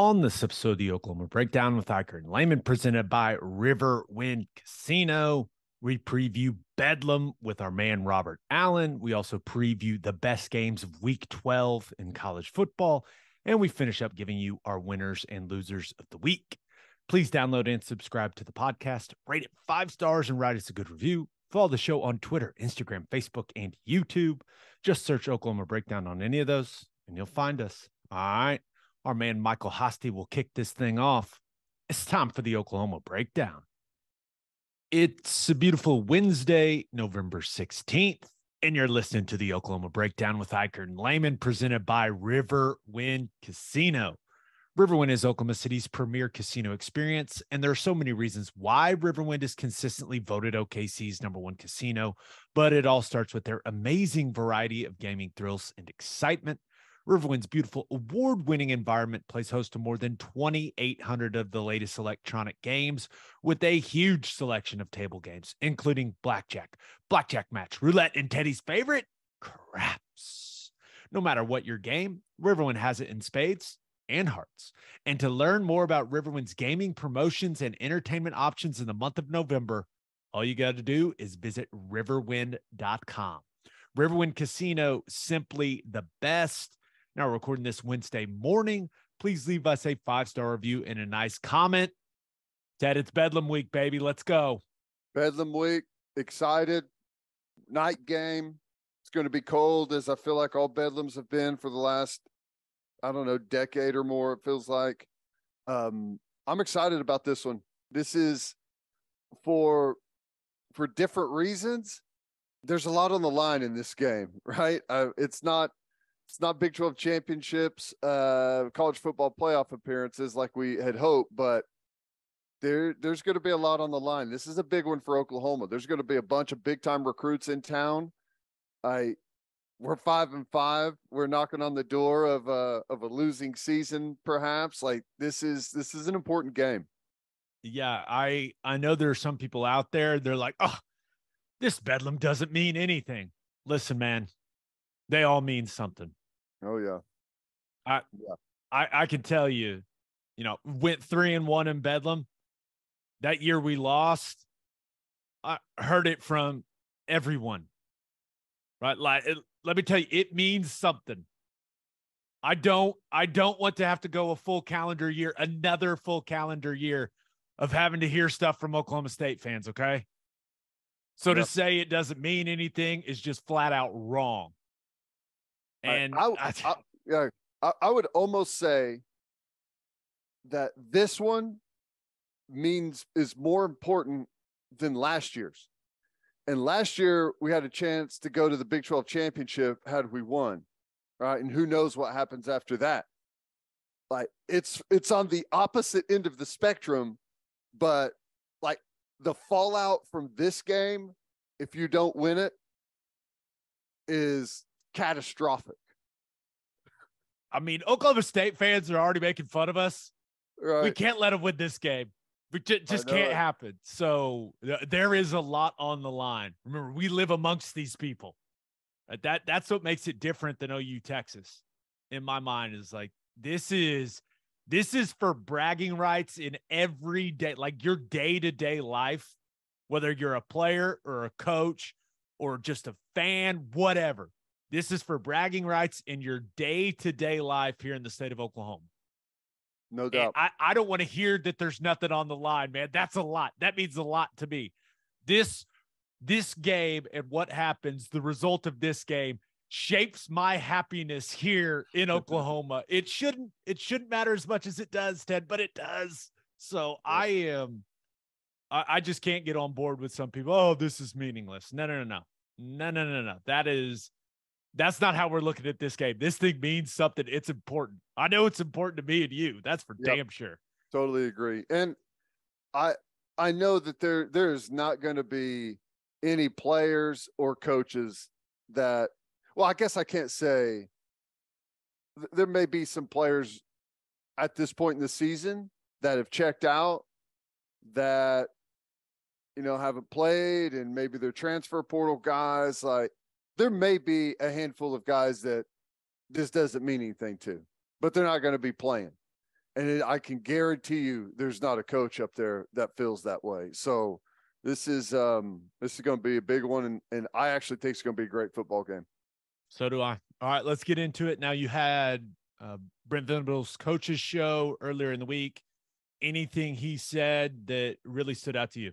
on this episode of the Oklahoma Breakdown with Ikard and Lehman, presented by Riverwind Casino. We preview Bedlam with our man Robert Allen. We also preview the best games of Week 12 in college football. And we finish up giving you our winners and losers of the week. Please download and subscribe to the podcast. Rate it 5 stars and write us a good review. Follow the show on Twitter, Instagram, Facebook, and YouTube. Just search Oklahoma Breakdown on any of those and you'll find us. All right. Our man Michael Hostie will kick this thing off. It's time for the Oklahoma Breakdown. It's a beautiful Wednesday, November 16th, and you're listening to the Oklahoma Breakdown with Ikard and Lehman, presented by Riverwind Casino. Riverwind is Oklahoma City's premier casino experience, and there are so many reasons why Riverwind is consistently voted OKC's #1 casino, but it all starts with their amazing variety of gaming thrills and excitement. Riverwind's beautiful award-winning environment plays host to more than 2,800 of the latest electronic games with a huge selection of table games, including blackjack, blackjack match, roulette, and Teddy's favorite, craps. No matter what your game, Riverwind has it in spades and hearts. And to learn more about Riverwind's gaming promotions and entertainment options in the month of November, all you got to do is visit riverwind.com. Riverwind Casino, simply the best. Now recording this Wednesday morning. Please leave us a 5-star review and a nice comment. Ted, it's Bedlam week, baby. Let's go. Bedlam week. Excited. Night game. It's going to be cold, as I feel like all Bedlams have been for the last, I don't know, decade or more, it feels like. I'm excited about this one. This is for different reasons. There's a lot on the line in this game, right? It's not Big 12 championships, college football playoff appearances like we had hoped, but there's going to be a lot on the line. This is a big one for Oklahoma. There's going to be a bunch of big-time recruits in town. We're 5-5. We're knocking on the door of a losing season, perhaps. Like this is an important game. Yeah, I know there are some people out there. They're like, oh, this Bedlam doesn't mean anything. Listen, man. They all mean something. Oh yeah. I can tell you, went 3-1 in Bedlam. That year we lost. I heard it from everyone. Right? Like let me tell you, it means something. I don't want to have to go another full calendar year of having to hear stuff from Oklahoma State fans, okay? So to say it doesn't mean anything is just flat out wrong. And I would almost say that this one is more important than last year's. And last year we had a chance to go to the Big 12 championship had we won, right? And who knows what happens after that? Like it's on the opposite end of the spectrum, but like the fallout from this game, if you don't win it, is catastrophic. I mean, Oklahoma State fans are already making fun of us. Right. We can't let them win this game. We just can't happen. So there is a lot on the line. Remember, we live amongst these people. That's what makes it different than OU Texas. In my mind, is like this is for bragging rights in every day, like your day-to-day life, whether you're a player or a coach or just a fan, whatever. This is for bragging rights in your day-to-day life here in the state of Oklahoma. No doubt. I don't want to hear that there's nothing on the line, man. That's a lot. That means a lot to me. This game and what happens, the result of this game, shapes my happiness here in Oklahoma. It shouldn't matter as much as it does, Ted, but it does. So I just can't get on board with some people. Oh, this is meaningless. No. That's not how we're looking at this game. This thing means something. It's important. I know it's important to me and you. That's for damn sure. Totally agree. And I know that there is not going to be any players or coaches that, well, I guess I can't say there may be some players at this point in the season that have checked out, that, haven't played, and maybe they're transfer portal guys. Like, there may be a handful of guys that this doesn't mean anything to, but they're not going to be playing. And I can guarantee you there's not a coach up there that feels that way. So this is going to be a big one. And I actually think it's going to be a great football game. So do I. All right, let's get into it. Now, you had Brent Venables' coach's show earlier in the week. Anything he said that really stood out to you?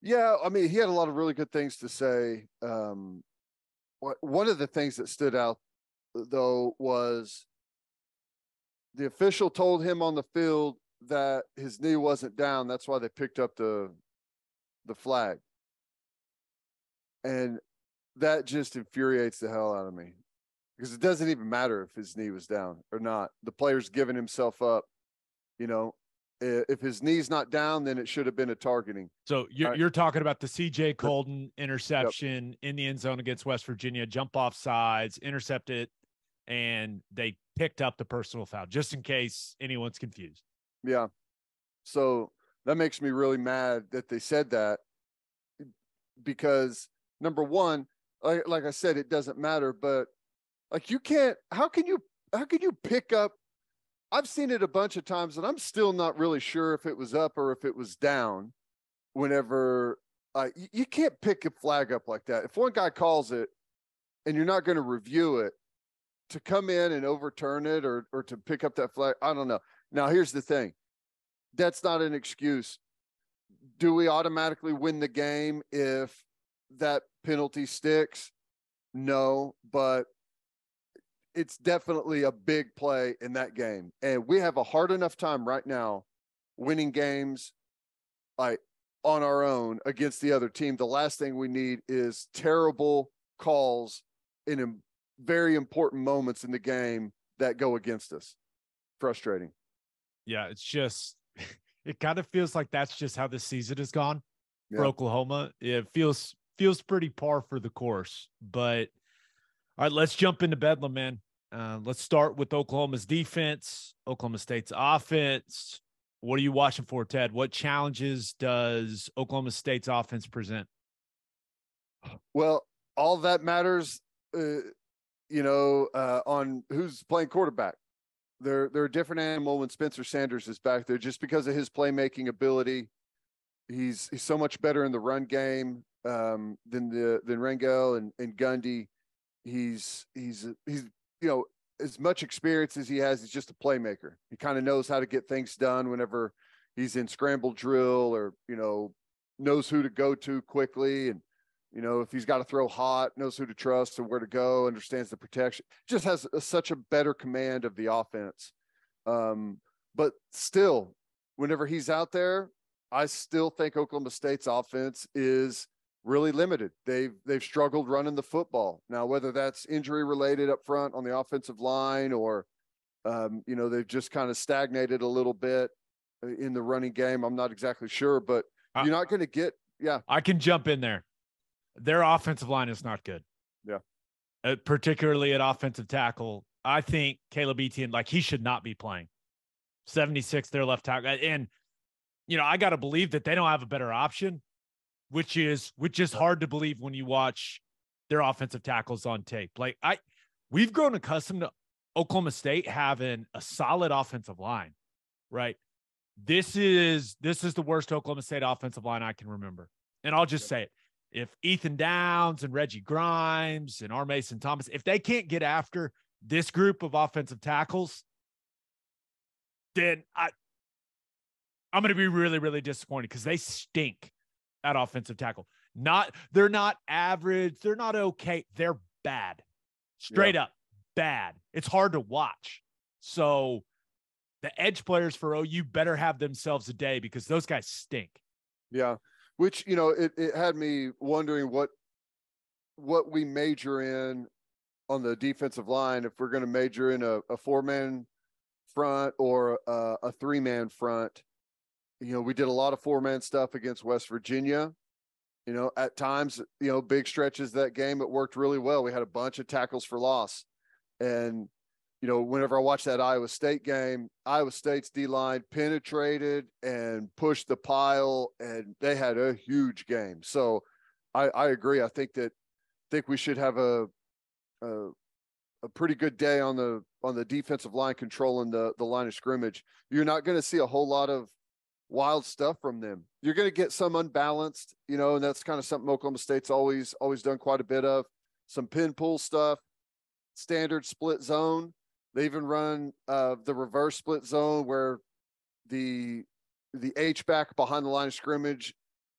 Yeah, I mean, he had a lot of really good things to say. One of the things that stood out, though, was the official told him on the field that his knee wasn't down. That's why they picked up the flag. And that just infuriates the hell out of me, because it doesn't even matter if his knee was down or not. The player's giving himself up. You know, if his knee's not down, then it should have been a targeting. So you're talking about the CJ Colden interception in the end zone against West Virginia, jump off sides, intercept it, and they picked up the personal foul, just in case anyone's confused. Yeah. So that makes me really mad that they said that, because number one, like I said, it doesn't matter, but like you can't, how can you pick up? I've seen it a bunch of times, and I'm still not really sure if it was up or if it was down. Whenever you can't pick a flag up like that. If one guy calls it and you're not going to review it, to come in and overturn it or to pick up that flag, I don't know. Now, here's the thing. That's not an excuse. Do we automatically win the game if that penalty sticks? No, but it's definitely a big play in that game. And we have a hard enough time right now winning games like on our own against the other team. The last thing we need is terrible calls in very important moments in the game that go against us. Frustrating. Yeah, it's just – it kind of feels like that's just how this season has gone for Oklahoma. It feels pretty par for the course. But, all right, let's jump into Bedlam, man. Let's start with Oklahoma's defense, Oklahoma State's offense. What are you watching for, Ted? What challenges does Oklahoma State's offense present? Well, all that matters, on who's playing quarterback. They're a different animal when Spencer Sanders is back there, just because of his playmaking ability. He's so much better in the run game than Rango and Gundy. He's as much experience as he has, he's just a playmaker. He kind of knows how to get things done whenever he's in scramble drill, or, knows who to go to quickly. And, if he's got to throw hot, knows who to trust and where to go, understands the protection, just has such a better command of the offense. But still, whenever he's out there, I still think Oklahoma State's offense is really limited. They've struggled running the football. Now, whether that's injury related up front on the offensive line, or, they've just kind of stagnated a little bit in the running game, I'm not exactly sure, but you're not going to get, I can jump in there. Their offensive line is not good. Yeah. Particularly at offensive tackle. I think Caleb Etienne, he should not be playing. 76, their left tackle. And, I got to believe that they don't have a better option, which is hard to believe when you watch their offensive tackles on tape. We've grown accustomed to Oklahoma State having a solid offensive line, right? This is the worst Oklahoma State offensive line I can remember. And I'll just say it. If Ethan Downs and Reggie Grimes and Mason Cobb, if they can't get after this group of offensive tackles, then I'm going to be really, really disappointed, because they stink at offensive tackle. They're not average. They're not okay. They're bad. Straight up bad. It's hard to watch. So the edge players for OU better have themselves a day, because those guys stink. Yeah. Which, it had me wondering what we major in on the defensive line, if we're going to major in a four-man front or a three-man front. We did a lot of four-man stuff against West Virginia. At times, big stretches that game, it worked really well. We had a bunch of tackles for loss. And, whenever I watched that Iowa State game, Iowa State's D-line penetrated and pushed the pile, and they had a huge game. So I agree. I think we should have a pretty good day on the on the defensive line controlling the line of scrimmage, you're not going to see a whole lot of wild stuff from them. You're going to get some unbalanced, you know, and that's kind of something Oklahoma State's always done quite a bit of. Some pin pull stuff, standard split zone. They even run the reverse split zone where the H-back behind the line of scrimmage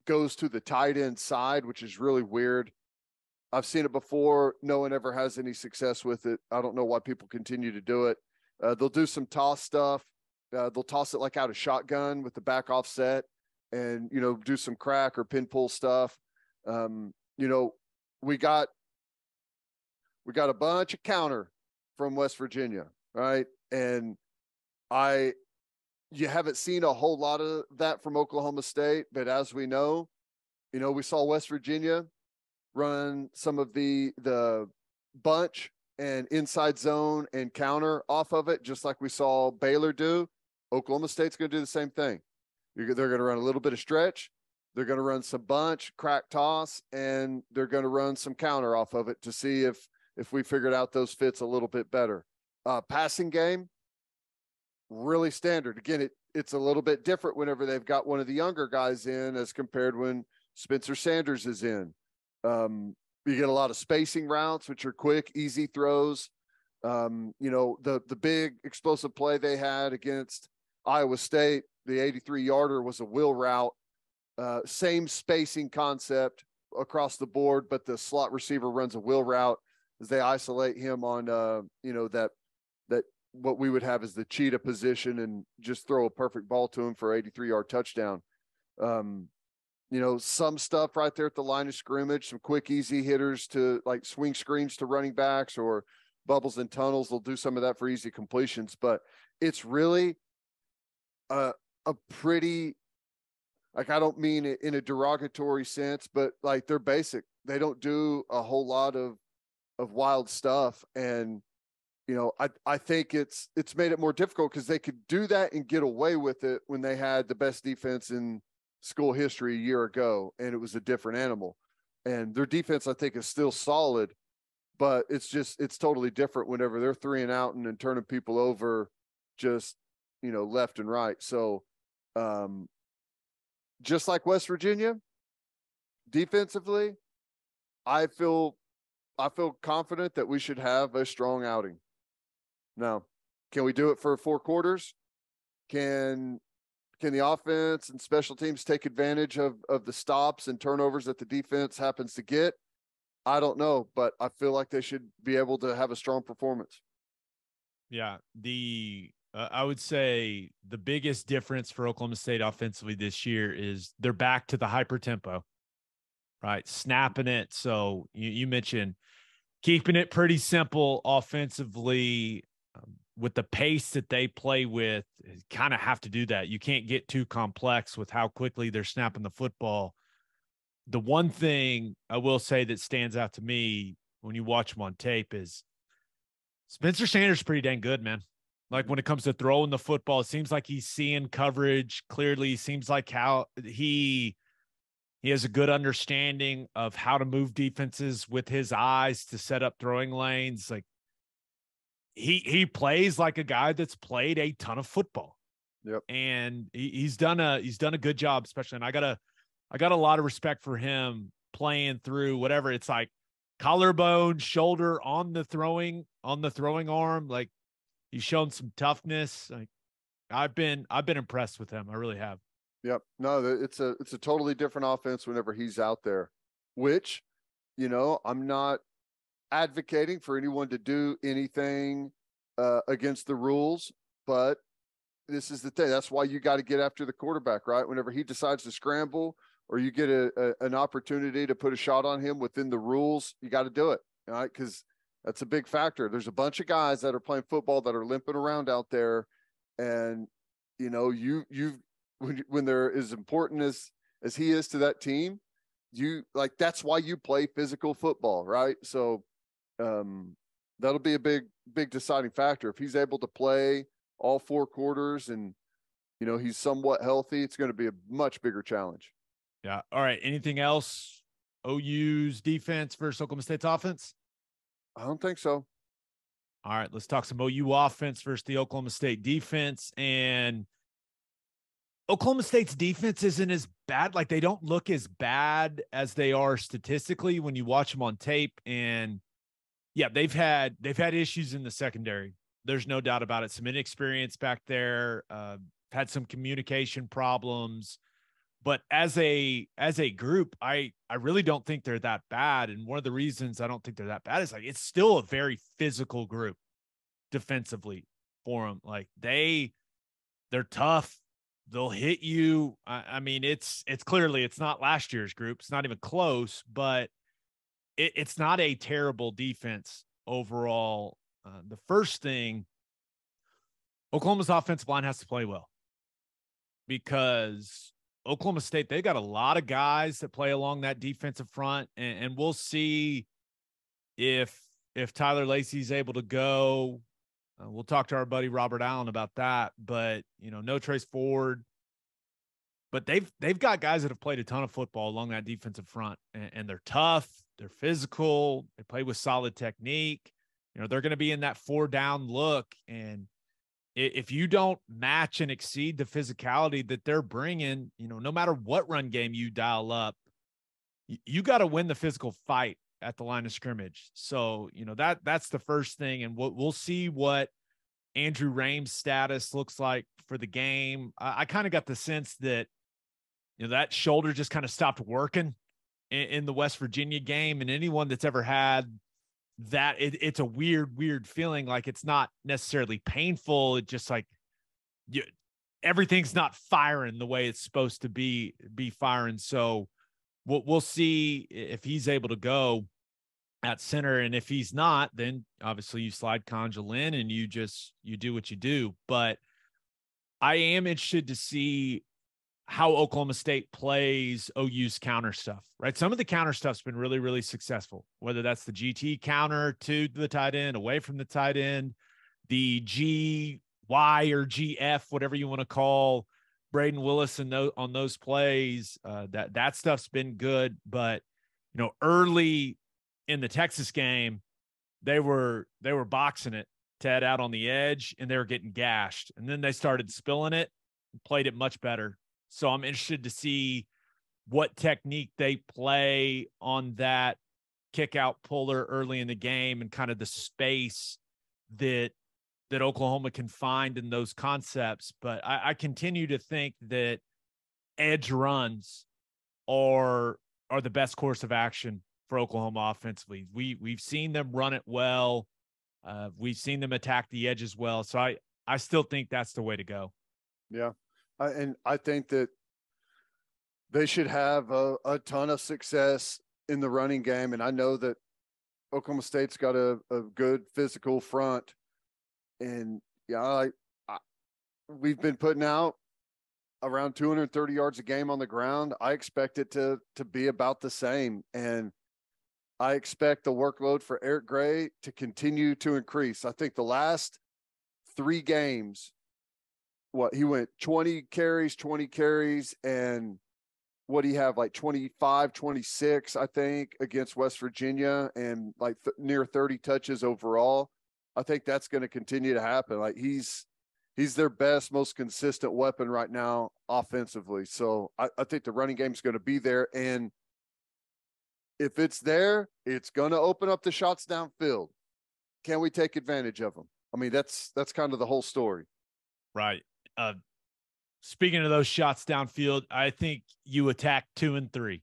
goes to the tight end side, which is really weird. I've seen it before. No one ever has any success with it. I don't know why people continue to do it. They'll do some toss stuff. They'll toss it like out a shotgun with the back offset and, you know, do some crack or pin pull stuff. You know, we got a bunch of counter from West Virginia, right? And you haven't seen a whole lot of that from Oklahoma State, but as we know, you know, we saw West Virginia run some of the bunch and inside zone and counter off of it, just like we saw Baylor do. Oklahoma State's going to do the same thing. They're going to run a little bit of stretch. They're going to run some bunch, crack toss, and they're going to run some counter off of it to see if we figured out those fits a little bit better. Passing game, really standard. Again, it's a little bit different whenever they've got one of the younger guys in as compared when Spencer Sanders is in. You get a lot of spacing routes, which are quick, easy throws. You know, the big explosive play they had against Iowa State, the 83-yarder was a wheel route. Same spacing concept across the board, but the slot receiver runs a wheel route as they isolate him on, you know, that what we would have is the cheetah position and just throw a perfect ball to him for 83-yard touchdown. You know, some stuff right there at the line of scrimmage, some quick, easy hitters to like swing screens to running backs or bubbles and tunnels. They'll do some of that for easy completions, but it's really a pretty, like, I don't mean it in a derogatory sense, but like they're basic. They don't do a whole lot of wild stuff. And, you know, I think it's made it more difficult because they could do that and get away with it when they had the best defense in school history a year ago, and it was a different animal. And their defense, I think, is still solid, but it's totally different whenever they're 3 and out and turning people over just, you know, left and right. So just like West Virginia, defensively, I feel confident that we should have a strong outing. Now, can we do it for 4 quarters? Can the offense and special teams take advantage of the stops and turnovers that the defense happens to get? I don't know, but I feel like they should be able to have a strong performance. Yeah. I would say the biggest difference for Oklahoma State offensively this year is they're back to the hyper tempo. Right, snapping it. So you mentioned keeping it pretty simple offensively with the pace that they play with. Kind of have to do that. You can't get too complex with how quickly they're snapping the football. The one thing I will say that stands out to me when you watch them on tape is Spencer Sanders is pretty dang good, man. Like when it comes to throwing the football, it seems like he's seeing coverage clearly. Seems like how he has a good understanding of how to move defenses with his eyes to set up throwing lanes. Like he plays like a guy that's played a ton of football. Yep. And he's done a good job, especially. And I got a lot of respect for him playing through whatever. It's like collarbone, shoulder on the throwing arm. Like he's shown some toughness. Like I've been impressed with him. I really have. Yep. No, it's a totally different offense whenever he's out there, which, you know, I'm not advocating for anyone to do anything against the rules, but this is the thing. That's why you got to get after the quarterback, right? Whenever he decides to scramble or you get an opportunity to put a shot on him within the rules, you got to do it, right? Because that's a big factor. There's a bunch of guys that are playing football that are limping around out there, and, you know, when they're as important as he is to that team, that's why you play physical football, right? So that'll be a big deciding factor. If he's able to play all 4 quarters and, you know, he's somewhat healthy, it's going to be a much bigger challenge. Yeah. All right. Anything else? OU's defense versus Oklahoma State's offense? I don't think so. All right, let's talk some OU offense versus the Oklahoma State defense. And Oklahoma State's defense isn't as bad. Like, they don't look as bad as they are statistically when you watch them on tape. And yeah, they've had issues in the secondary. There's no doubt about it. Some inexperience back there, had some communication problems, but as a group, I really don't think they're that bad. And one of the reasons I don't think they're that bad is, like, it's still a very physical group defensively for them. Like, they're tough. They'll hit you. I mean, it's clearly, it's not last year's group. It's not even close, but it's not a terrible defense overall. The first thing, Oklahoma's offensive line has to play well, because Oklahoma State, they've got a lot of guys that play along that defensive front, and we'll see if Tyler Lacey's able to go. We'll talk to our buddy Robert Allen about that, but, you know, no Trace Ford. But they've got guys that have played a ton of football along that defensive front, and they're tough, they're physical, they play with solid technique. You know, they're going to be in that 4-down look, and if you don't match and exceed the physicality that they're bringing, you know, no matter what run game you dial up, you got to win the physical fight at the line of scrimmage. So, you know, that's the first thing. And we'll see what Andrew Rame's status looks like for the game. I kind of got the sense that, you know, that shoulder just kind of stopped working in the West Virginia game. And anyone that's ever had that, it's a weird feeling. Like, it's not necessarily painful. It's just like everything's not firing the way it's supposed to be firing. So we'll see if he's able to go at center. And if he's not, then obviously you slide Conjal in and you do what you do. But I am interested to see how Oklahoma State plays OU's counter stuff, right? Some of the counter stuff's been really, really successful, whether that's the GT counter to the tight end, away from the tight end, the GY or GF, whatever you want to call Braden Willis and on those plays. That stuff's been good. But, you know, early in the Texas game, they were boxing it, Ted, out on the edge, and they were getting gashed. And then they started spilling it and played it much better. So I'm interested to see what technique they play on that kick out puller early in the game, and kind of the space that Oklahoma can find in those concepts. But I continue to think that edge runs are the best course of action for Oklahoma offensively. We've seen them run it well. We've seen them attack the edge as well. So I still think that's the way to go. Yeah. And I think that they should have a ton of success in the running game. And I know that Oklahoma State's got a good physical front. And, yeah, we've been putting out around 230 yards a game on the ground. I expect it to be about the same. And I expect the workload for Eric Gray to continue to increase. I think the last 3 games – he went 20 carries, and what do you have, like 25, 26, I think, against West Virginia, and like near 30 touches overall. I think that's going to continue to happen. Like, he's their best, most consistent weapon right now offensively. So I think the running game is going to be there. And if it's there, it's going to open up the shots downfield. Can we take advantage of them? I mean, that's kind of the whole story. Right. Speaking of those shots downfield, I think you attack 2 and 3.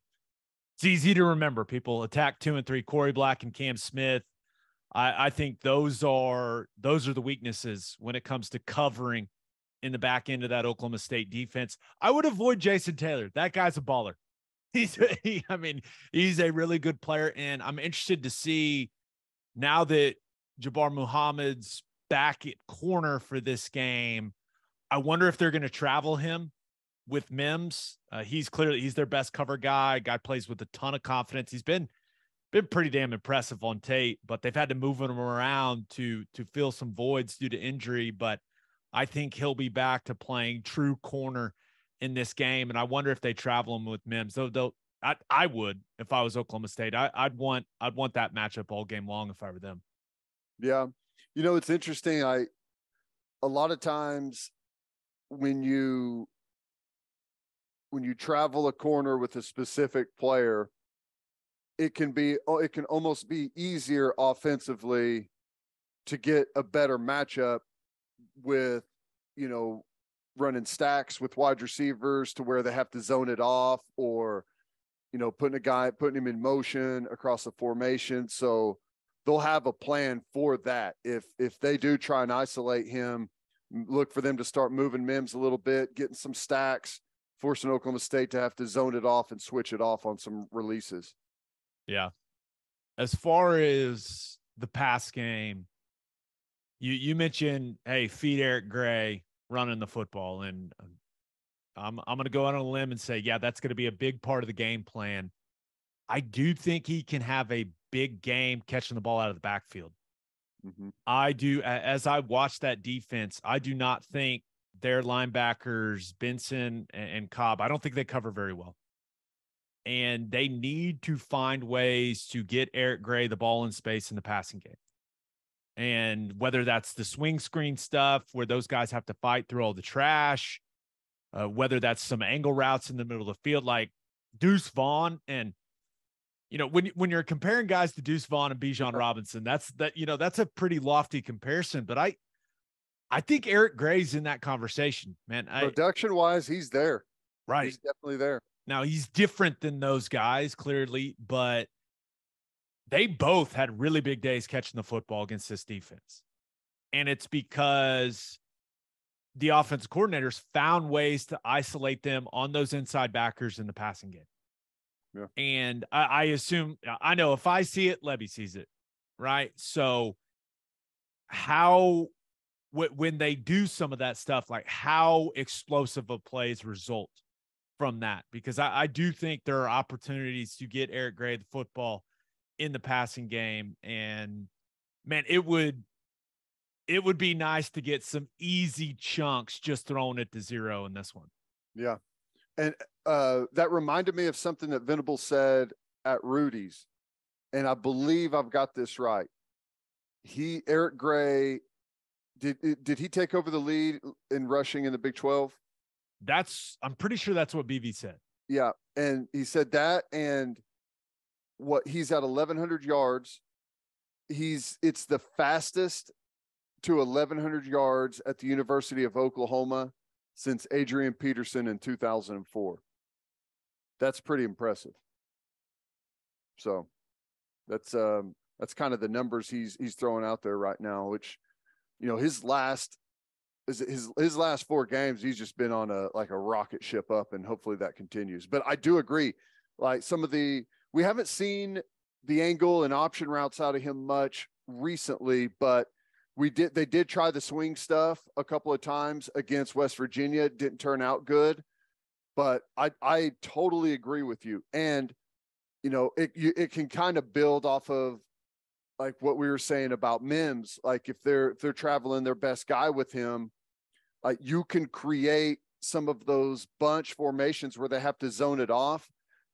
It's easy to remember, people. Attack 2 and 3. Corey Black and Cam Smith. I think those are the weaknesses when it comes to covering in the back end of that Oklahoma State defense. I would avoid Jason Taylor. That guy's a baller. He's a really good player, and I'm interested to see now that Jabbar Muhammad's back at corner for this game. I wonder if they're going to travel him with Mims. He's their best cover guy. Guy plays with a ton of confidence. He's been pretty damn impressive on tape, but they've had to move him around to fill some voids due to injury. But I think he'll be back to playing true corner in this game. And I wonder if they travel him with Mims. Though I would, if I was Oklahoma State. I'd want that matchup all game long if I were them. Yeah. You know, it's interesting. A lot of times when you travel a corner with a specific player, it can almost be easier offensively to get a better matchup with, you know, running stacks with wide receivers to where they have to zone it off, or, you know, putting him in motion across the formation. So they'll have a plan for that. If they do try and isolate him, look for them to start moving Mims a little bit, getting some stacks, forcing Oklahoma State to have to zone it off and switch it off on some releases. Yeah. As far as the pass game, you mentioned, hey, feed Eric Gray running the football, and I'm going to go out on a limb and say, yeah, that's going to be a big part of the game plan. I do think he can have a big game catching the ball out of the backfield. Mm-hmm. I do. As I watch that defense, I do not think their linebackers, Benson and Cobb, I don't think they cover very well. And they need to find ways to get Eric Gray the ball in space in the passing game. And whether that's the swing screen stuff where those guys have to fight through all the trash, whether that's some angle routes in the middle of the field, like Deuce Vaughn. And, you know, when you're comparing guys to Deuce Vaughn and Bijan Robinson, that's a pretty lofty comparison, but I think Eric Gray's in that conversation, man. Production wise, he's there, right? He's definitely there. Now, he's different than those guys clearly, but they both had really big days catching the football against this defense. And it's because the offensive coordinators found ways to isolate them on those inside backers in the passing game. Yeah. And I assume, I know if I see it, Levy sees it, right? So when they do some of that stuff, like how explosive of plays result from that? Because I do think there are opportunities to get Eric Gray the football in the passing game. And man, it would be nice to get some easy chunks just thrown at the zero in this one. Yeah. And that reminded me of something that Venables said at Rudy's. And I believe I've got this right. Eric Gray, did he take over the lead in rushing in the Big 12? I'm pretty sure that's what BV said. Yeah. And he said that, and what he's at 1,100 yards. It's the fastest to 1,100 yards at the University of Oklahoma since Adrian Peterson in 2004. That's pretty impressive. So that's kind of the numbers he's throwing out there right now, which, you know, his last four games, he's just been on a rocket ship up, and hopefully that continues. But I do agree, like we haven't seen the angle and option routes out of him much recently, but they did try the swing stuff a couple of times against West Virginia. It didn't turn out good, but I totally agree with you. And, you know, it can kind of build off of like what we were saying about Mims. Like if they're traveling their best guy with him, like you can create some of those bunch formations where they have to zone it off.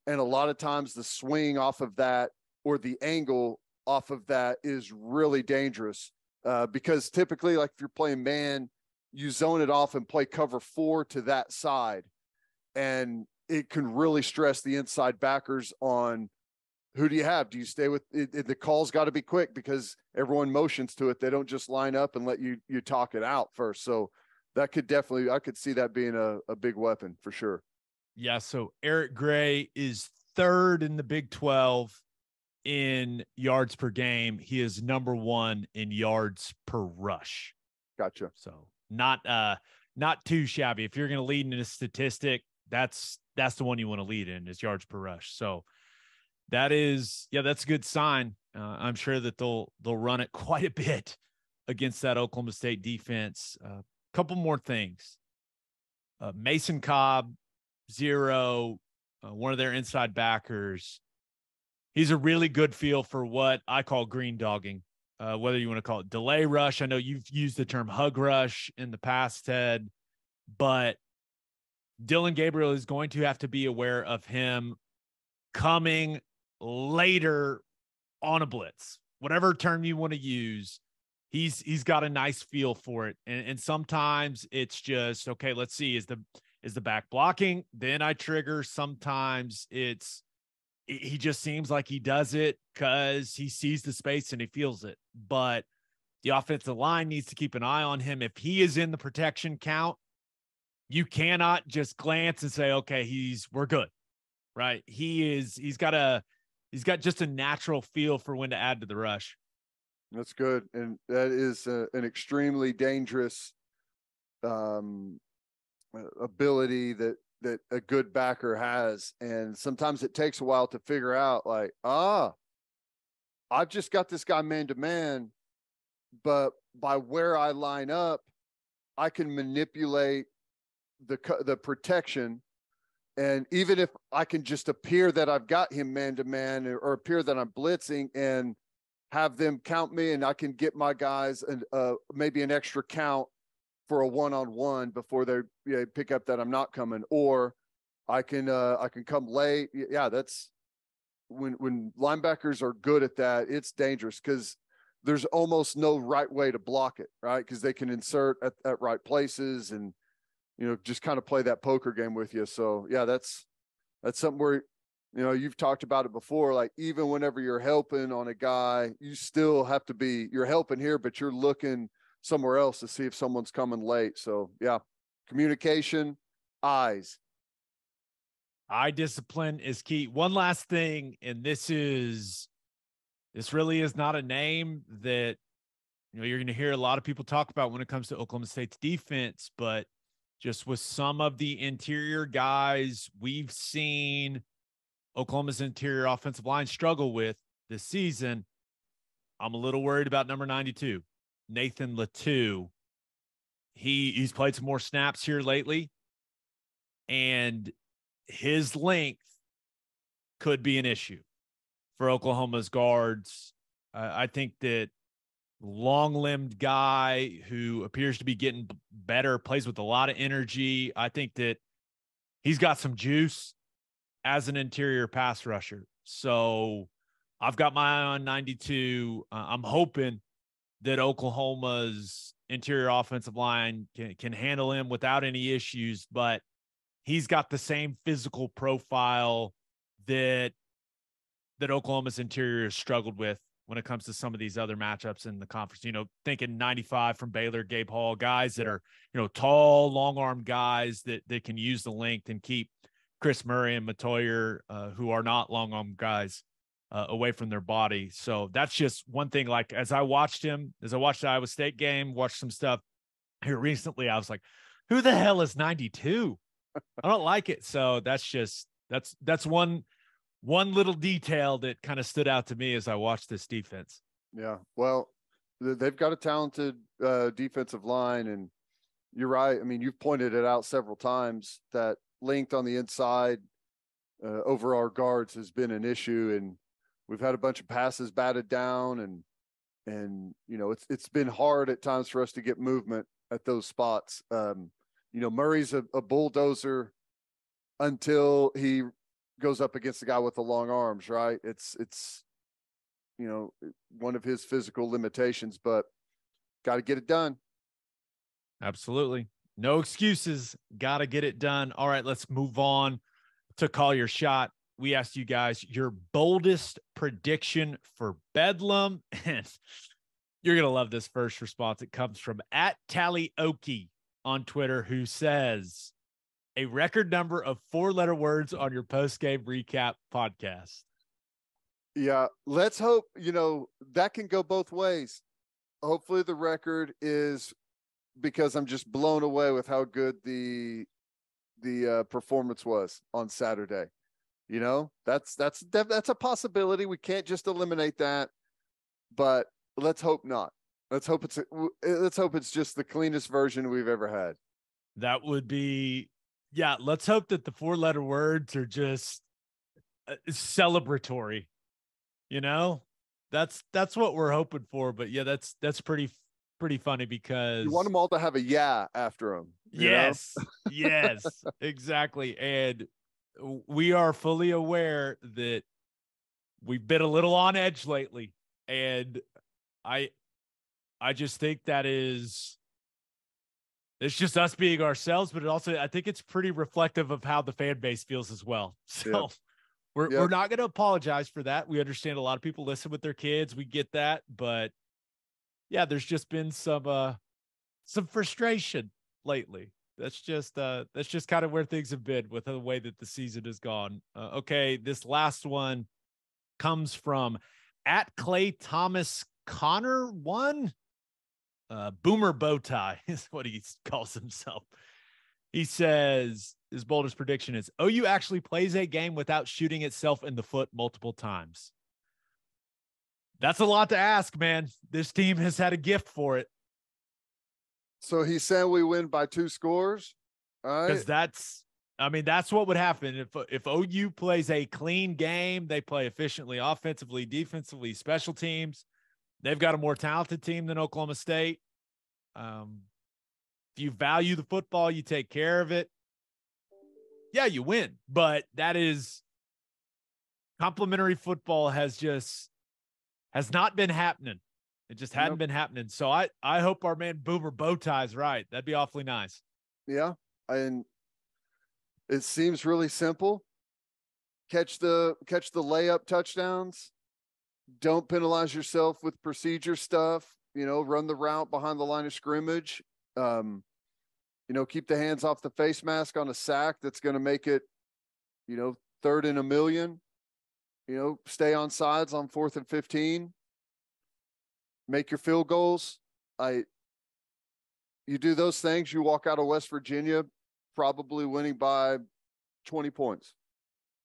And a lot of times the swing off of that, or the angle off of that, is really dangerous because typically, like if you're playing man, you zone it off and play cover four to that side. And it can really stress the inside backers on who do you have? Do you stay with it? The call's got to be quick because everyone motions to it. They don't just line up and let you talk it out first. So that could definitely, I could see that being a big weapon for sure. Yeah, so Eric Gray is third in the Big 12 in yards per game. He is number one in yards per rush. Gotcha. So not too shabby. If you're going to lead in a statistic, that's the one you want to lead in, is yards per rush. So that's a good sign. I'm sure that they'll run it quite a bit against that Oklahoma State defense. Couple more things. Mason Cobb, zero, one of their inside backers. He's a really good feel for what I call green dogging, whether you want to call it delay rush. I know you've used the term hug rush in the past, Ted, but Dylan Gabriel is going to have to be aware of him coming later on a blitz, whatever term you want to use. he's got a nice feel for it. And sometimes it's just, okay, let's see, is the back blocking? Then I trigger. Sometimes it's, he just seems like he does it because he sees the space and he feels it. But the offensive line needs to keep an eye on him. If he is in the protection count, you cannot just glance and say, okay, we're good, right? He's got just a natural feel for when to add to the rush. That's good. And that is an extremely dangerous ability that a good backer has. And sometimes it takes a while to figure out, like, I've just got this guy man to man, but by where I line up, I can manipulate the protection. And even if I can just appear that I've got him man to man, or appear that I'm blitzing and have them count me, and I can get my guys and maybe an extra count for a one-on-one before they pick up that I'm not coming, or I can come late. Yeah. That's when linebackers are good at that, it's dangerous because there's almost no right way to block it. Right. Cause they can insert at right places and, just kind of play that poker game with you. So yeah, that's something where, you've talked about it before. Like, even whenever you're helping on a guy, you still have to you're helping here, but you're looking somewhere else to see if someone's coming late. So yeah, communication, eyes. Eye discipline is key. One last thing. And this really is not a name that, you're going to hear a lot of people talk about when it comes to Oklahoma State's defense, but just with some of the interior guys we've seen Oklahoma's interior offensive line struggle with this season, I'm a little worried about number 92, Nathan Latou. He's played some more snaps here lately, and his length could be an issue for Oklahoma's guards. I think that long-limbed guy who appears to be getting better, plays with a lot of energy. I think that he's got some juice as an interior pass rusher. So I've got my eye on 92. I'm hoping that Oklahoma's interior offensive line can handle him without any issues, but he's got the same physical profile that Oklahoma's interior has struggled with when it comes to some of these other matchups in the conference. Thinking 95 from Baylor, Gabe Hall, guys that are, tall, long-armed guys that can use the length and keep Chris Murray and Matoyer, who are not long-armed guys, away from their body. So that's just one thing. Like, as I watched the Iowa State game, watched some stuff here recently, I was like, who the hell is 92? I don't like it. So that's one little detail that kind of stood out to me as I watched this defense. Yeah. Well, they've got a talented defensive line, and you're right. I mean, you've pointed it out several times that length on the inside over our guards has been an issue, and we've had a bunch of passes batted down, and it's been hard at times for us to get movement at those spots. Murray's a bulldozer until he goes up against the guy with the long arms, right? It's one of his physical limitations, but got to get it done. Absolutely. No excuses. Got to get it done. All right, let's move on to Call Your Shot. We asked you guys your boldest prediction for Bedlam, and you're going to love this first response. It comes from @Tallyoki on Twitter, who says, a record number of 4-letter words on your post-game recap podcast. Yeah, let's hope, that can go both ways. Hopefully the record is, because I'm just blown away with how good the performance was on Saturday. That's a possibility. We can't just eliminate that, but let's hope not. Let's hope it's just the cleanest version we've ever had. That would be, yeah, let's hope that the 4-letter words are just celebratory. That's what we're hoping for, but yeah, that's pretty funny, because you want them all to have a yeah after them. Yes. Yes, exactly. And we are fully aware that we've been a little on edge lately, and I I just think that is, it's just us being ourselves, but it also, I think it's pretty reflective of how the fan base feels as well. So we're not going to apologize for that. We understand a lot of people listen with their kids. We get that, but yeah, there's just been some frustration lately. That's just kind of where things have been with the way that the season has gone. Okay. This last one comes from at Clay Thomas Connor one, Boomer Bowtie is what he calls himself. He says his boldest prediction is OU actually plays a game without shooting itself in the foot multiple times. That's a lot to ask, man. This team has had a gift for it. So he's saying we win by 2 scores. All right. Because that's, I mean, that's what would happen if OU plays a clean game. They play efficiently, offensively, defensively, special teams. They've got a more talented team than Oklahoma State. If you value the football, you take care of it. Yeah, you win. But that is, complimentary football has not been happening. It just hadn't been happening. So I hope our man Boomer Bowtie's right. That'd be awfully nice. Yeah. And it seems really simple. Catch the layup touchdowns. Don't penalize yourself with procedure stuff, run the route behind the line of scrimmage, keep the hands off the face mask on a sack. That's going to make it, 3rd and 1,000,000, stay on sides on 4th and 15, make your field goals. You do those things, you walk out of West Virginia, probably winning by 20 points,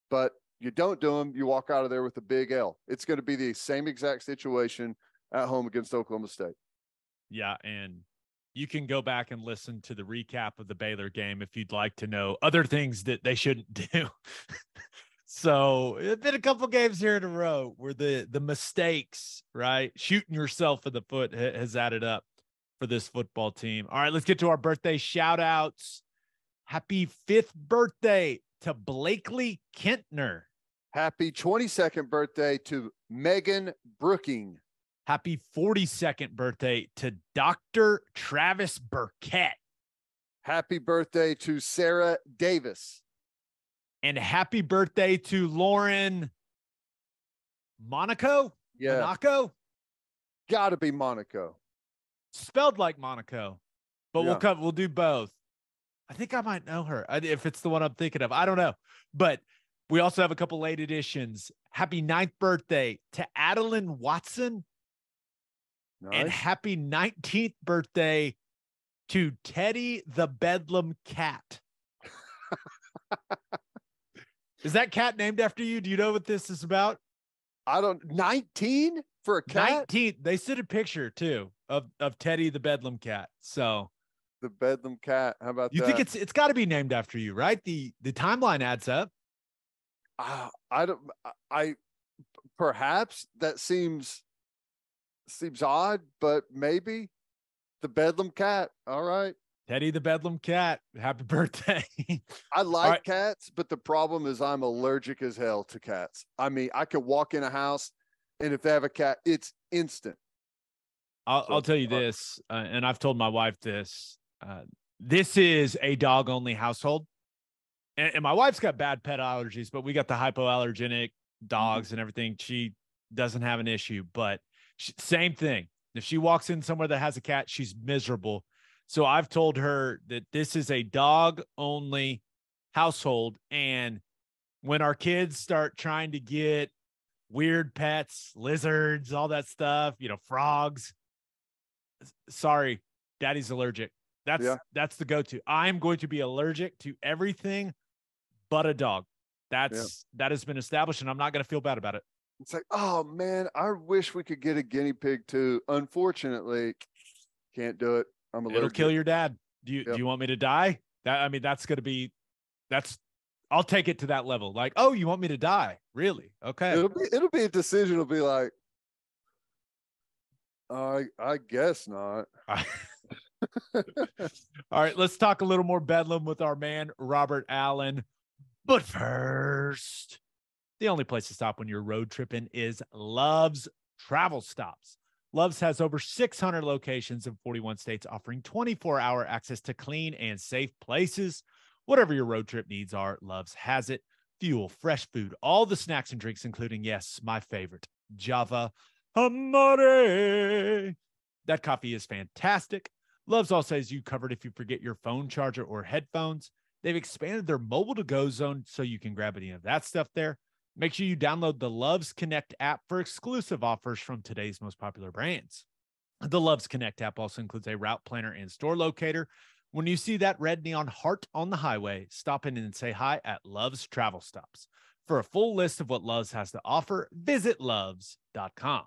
but you don't do them, you walk out of there with a big L. It's going to be the same exact situation at home against Oklahoma State. Yeah, and you can go back and listen to the recap of the Baylor game if you'd like to know other things that they shouldn't do. So it's been a couple games here in a row where the mistakes, right? Shooting yourself in the foot has added up for this football team. All right, let's get to our birthday shout-outs. Happy 5th birthday to Blakely Kentner. Happy 22nd birthday to Megan Brooking. Happy 42nd birthday to Dr. Travis Burkett. Happy birthday to Sarah Davis. And happy birthday to Lauren Monaco. Yeah. Monaco. Gotta be Monaco. Spelled like Monaco, but we'll do both. I think I might know her if it's the one I'm thinking of. I don't know. But we also have a couple late additions. Happy 9th birthday to Adeline Watson. Nice. And happy 19th birthday to Teddy the Bedlam Cat. Is that cat named after you? Do you know what this is about? 19 for a cat? 19. They sent a picture, too, of Teddy the Bedlam Cat. So... the Bedlam Cat. How about that? You think it's got to be named after you, right? The timeline adds up. Perhaps that seems odd, but maybe the Bedlam Cat. All right. Teddy the Bedlam Cat. Happy birthday. I like cats, but the problem is I'm allergic as hell to cats. I mean, I could walk in a house and if they have a cat, it's instant. I'll tell you this, and I've told my wife this. This is a dog-only household. And my wife's got bad pet allergies, but we got the hypoallergenic dogs and everything. She doesn't have an issue, but same thing. If she walks in somewhere that has a cat, she's miserable. So I've told her that this is a dog-only household. And when our kids start trying to get weird pets, lizards, all that stuff, frogs, sorry, daddy's allergic. That's the go-to. I'm going to be allergic to everything but a dog. That has been established, and I'm not going to feel bad about it. It's like, oh man, I wish we could get a guinea pig too. Unfortunately, can't do it. I'm allergic. It'll kill your dad. Do you want me to die? I'll take it to that level. Like, oh, you want me to die? Really? Okay. It'll be a decision. It'll be like, I guess not. All right, let's talk a little more Bedlam with our man, Robert Allen. But first, the only place to stop when you're road tripping is Love's Travel Stops. Love's has over 600 locations in 41 states, offering 24-hour access to clean and safe places. Whatever your road trip needs are, Love's has it. Fuel, fresh food, all the snacks and drinks, including, yes, my favorite, Java Amare. That coffee is fantastic. Love's also has you covered if you forget your phone charger or headphones. They've expanded their mobile to-go zone so you can grab any of that stuff there. Make sure you download the Love's Connect app for exclusive offers from today's most popular brands. The Love's Connect app also includes a route planner and store locator. When you see that red neon heart on the highway, stop in and say hi at Love's Travel Stops. For a full list of what Love's has to offer, visit loves.com.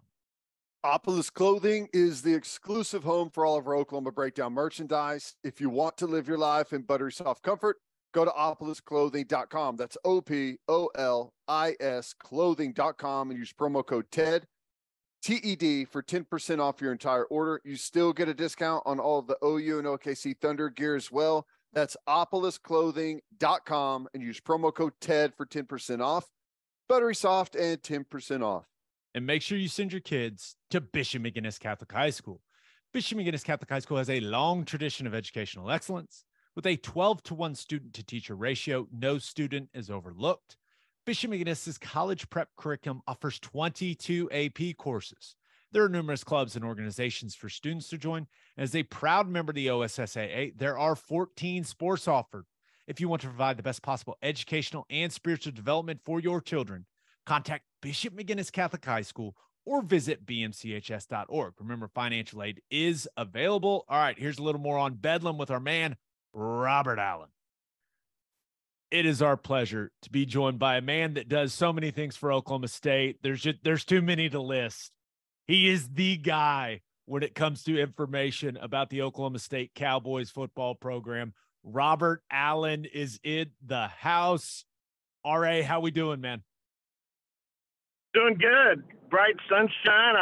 Opolis Clothing is the exclusive home for all of our Oklahoma Breakdown merchandise. If you want to live your life in buttery soft comfort, go to opolisclothing.com. That's O-P-O-L-I-S clothing.com and use promo code TED, T-E-D, for 10% off your entire order. You still get a discount on all of the OU and OKC Thunder gear as well. That's opolisclothing.com and use promo code TED for 10% off. Buttery soft and 10% off. And make sure you send your kids to Bishop McGuinness Catholic High School. Bishop McGuinness Catholic High School has a long tradition of educational excellence. With a 12-to-1 student-to-teacher ratio, no student is overlooked. Bishop McGuinness's college prep curriculum offers 22 AP courses. There are numerous clubs and organizations for students to join. As a proud member of the OSSAA, there are 14 sports offered. If you want to provide the best possible educational and spiritual development for your children, contact Bishop McGuinness Catholic High School or visit bmchs.org. Remember, financial aid is available. All right, here's a little more on Bedlam with our man, Robert Allen. It is our pleasure to be joined by a man that does so many things for Oklahoma State. There's too many to list. He is the guy when it comes to information about the Oklahoma State Cowboys football program. Robert Allen is in the house. R.A., how we doing, man? Doing good. Bright sunshine.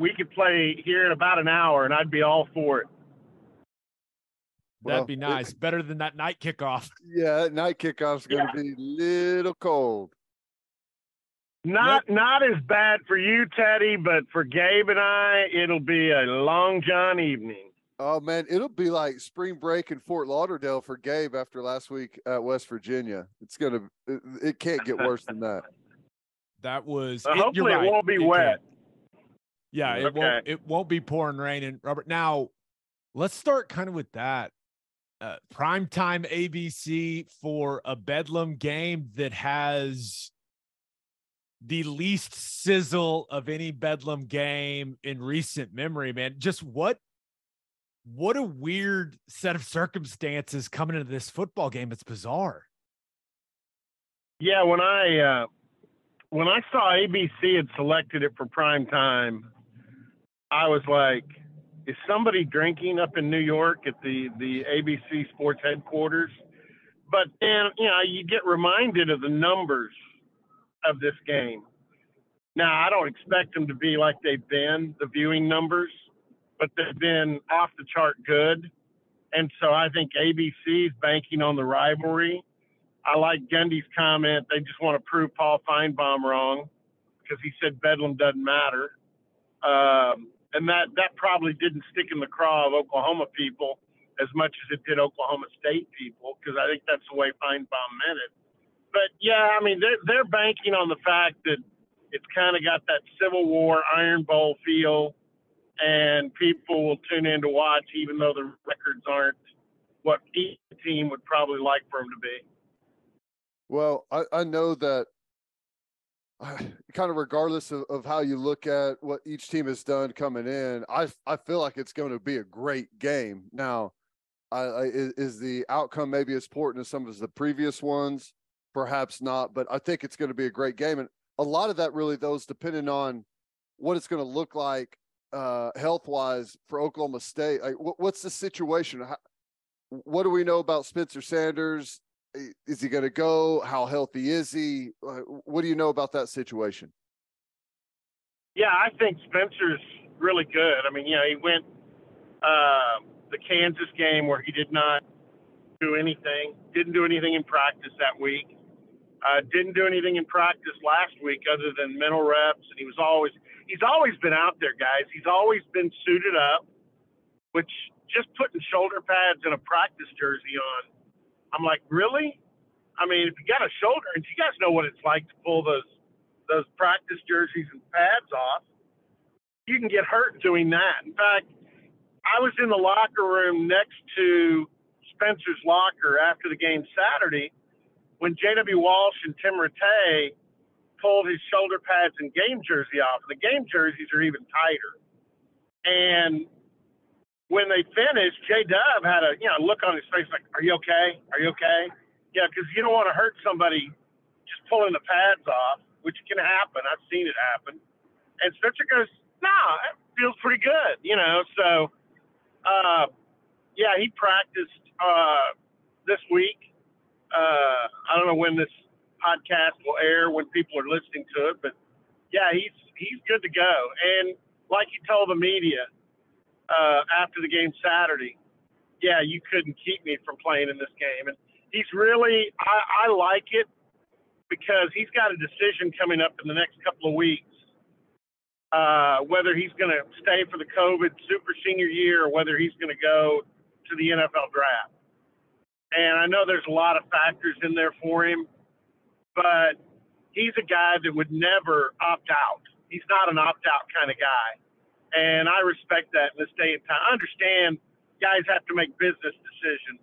We could play here in about an hour, and I'd be all for it. That'd be nice. Better than that night kickoff. Yeah, that night kickoff's going to be a little cold. Not as bad for you, Teddy, but for Gabe and I, it'll be a long John evening. Oh, man, it'll be like spring break in Fort Lauderdale for Gabe after last week at West Virginia. It can't get worse than that. That was hopefully you're right. It won't be wet. Yeah, okay. It won't be pouring rain. And Robert, now let's start kind of with that. Primetime ABC for a Bedlam game that has the least sizzle of any Bedlam game in recent memory, man. Just what a weird set of circumstances coming into this football game. It's bizarre. Yeah, when I saw ABC had selected it for primetime, I was like, is somebody drinking up in New York at the ABC Sports headquarters? But then, you get reminded of the numbers of this game. Now, I don't expect them to be like they've been, the viewing numbers, but they've been off the chart good. And so I think ABC's banking on the rivalry. I like Gundy's comment. They just want to prove Paul Feinbaum wrong because he said Bedlam doesn't matter. And that probably didn't stick in the craw of Oklahoma people as much as it did Oklahoma State people, because I think that's the way Feinbaum meant it. But, yeah, I mean, they're banking on the fact that it's kind of got that Civil War Iron Bowl feel, and people will tune in to watch even though the records aren't what each team would probably like for them to be. Well, I know that kind of regardless of how you look at what each team has done coming in, I feel like it's going to be a great game. Now, is the outcome maybe as important as some of the previous ones? Perhaps not, but I think it's going to be a great game. And a lot of that really, though, is depending on what it's going to look like health-wise for Oklahoma State. Like, what's the situation? What do we know about Spencer Sanders? Is he going to go? How healthy is he? What do you know about that situation? Yeah, I think Spencer's really good. I mean, he went the Kansas game where he didn't do anything in practice that week. Didn't do anything in practice last week other than mental reps, and he's always been out there, guys. He's always been suited up, which just putting shoulder pads and a practice jersey on, I'm like, really? I mean, if you got a shoulder, and you guys know what it's like to pull those practice jerseys and pads off, you can get hurt doing that. In fact, I was in the locker room next to Spencer's locker after the game Saturday when J.W. Walsh and Tim Rattay pulled his shoulder pads and game jersey off. The game jerseys are even tighter. And when they finished, J.W. had a look on his face like, are you okay? Are you okay? Yeah, because you don't want to hurt somebody just pulling the pads off, which can happen. I've seen it happen. And Spencer goes, no, it feels pretty good, So, he practiced this week. I don't know when this podcast will air, when people are listening to it, but, yeah, he's good to go. And like he told the media after the game Saturday, yeah, you couldn't keep me from playing in this game. And he's really – I like it because he's got a decision coming up in the next couple of weeks. Whether he's going to stay for the COVID super senior year or whether he's going to go to the NFL draft. And I know there's a lot of factors in there for him, but he's a guy that would never opt out. He's not an opt-out kind of guy. And I respect that in this day and time. I understand guys have to make business decisions,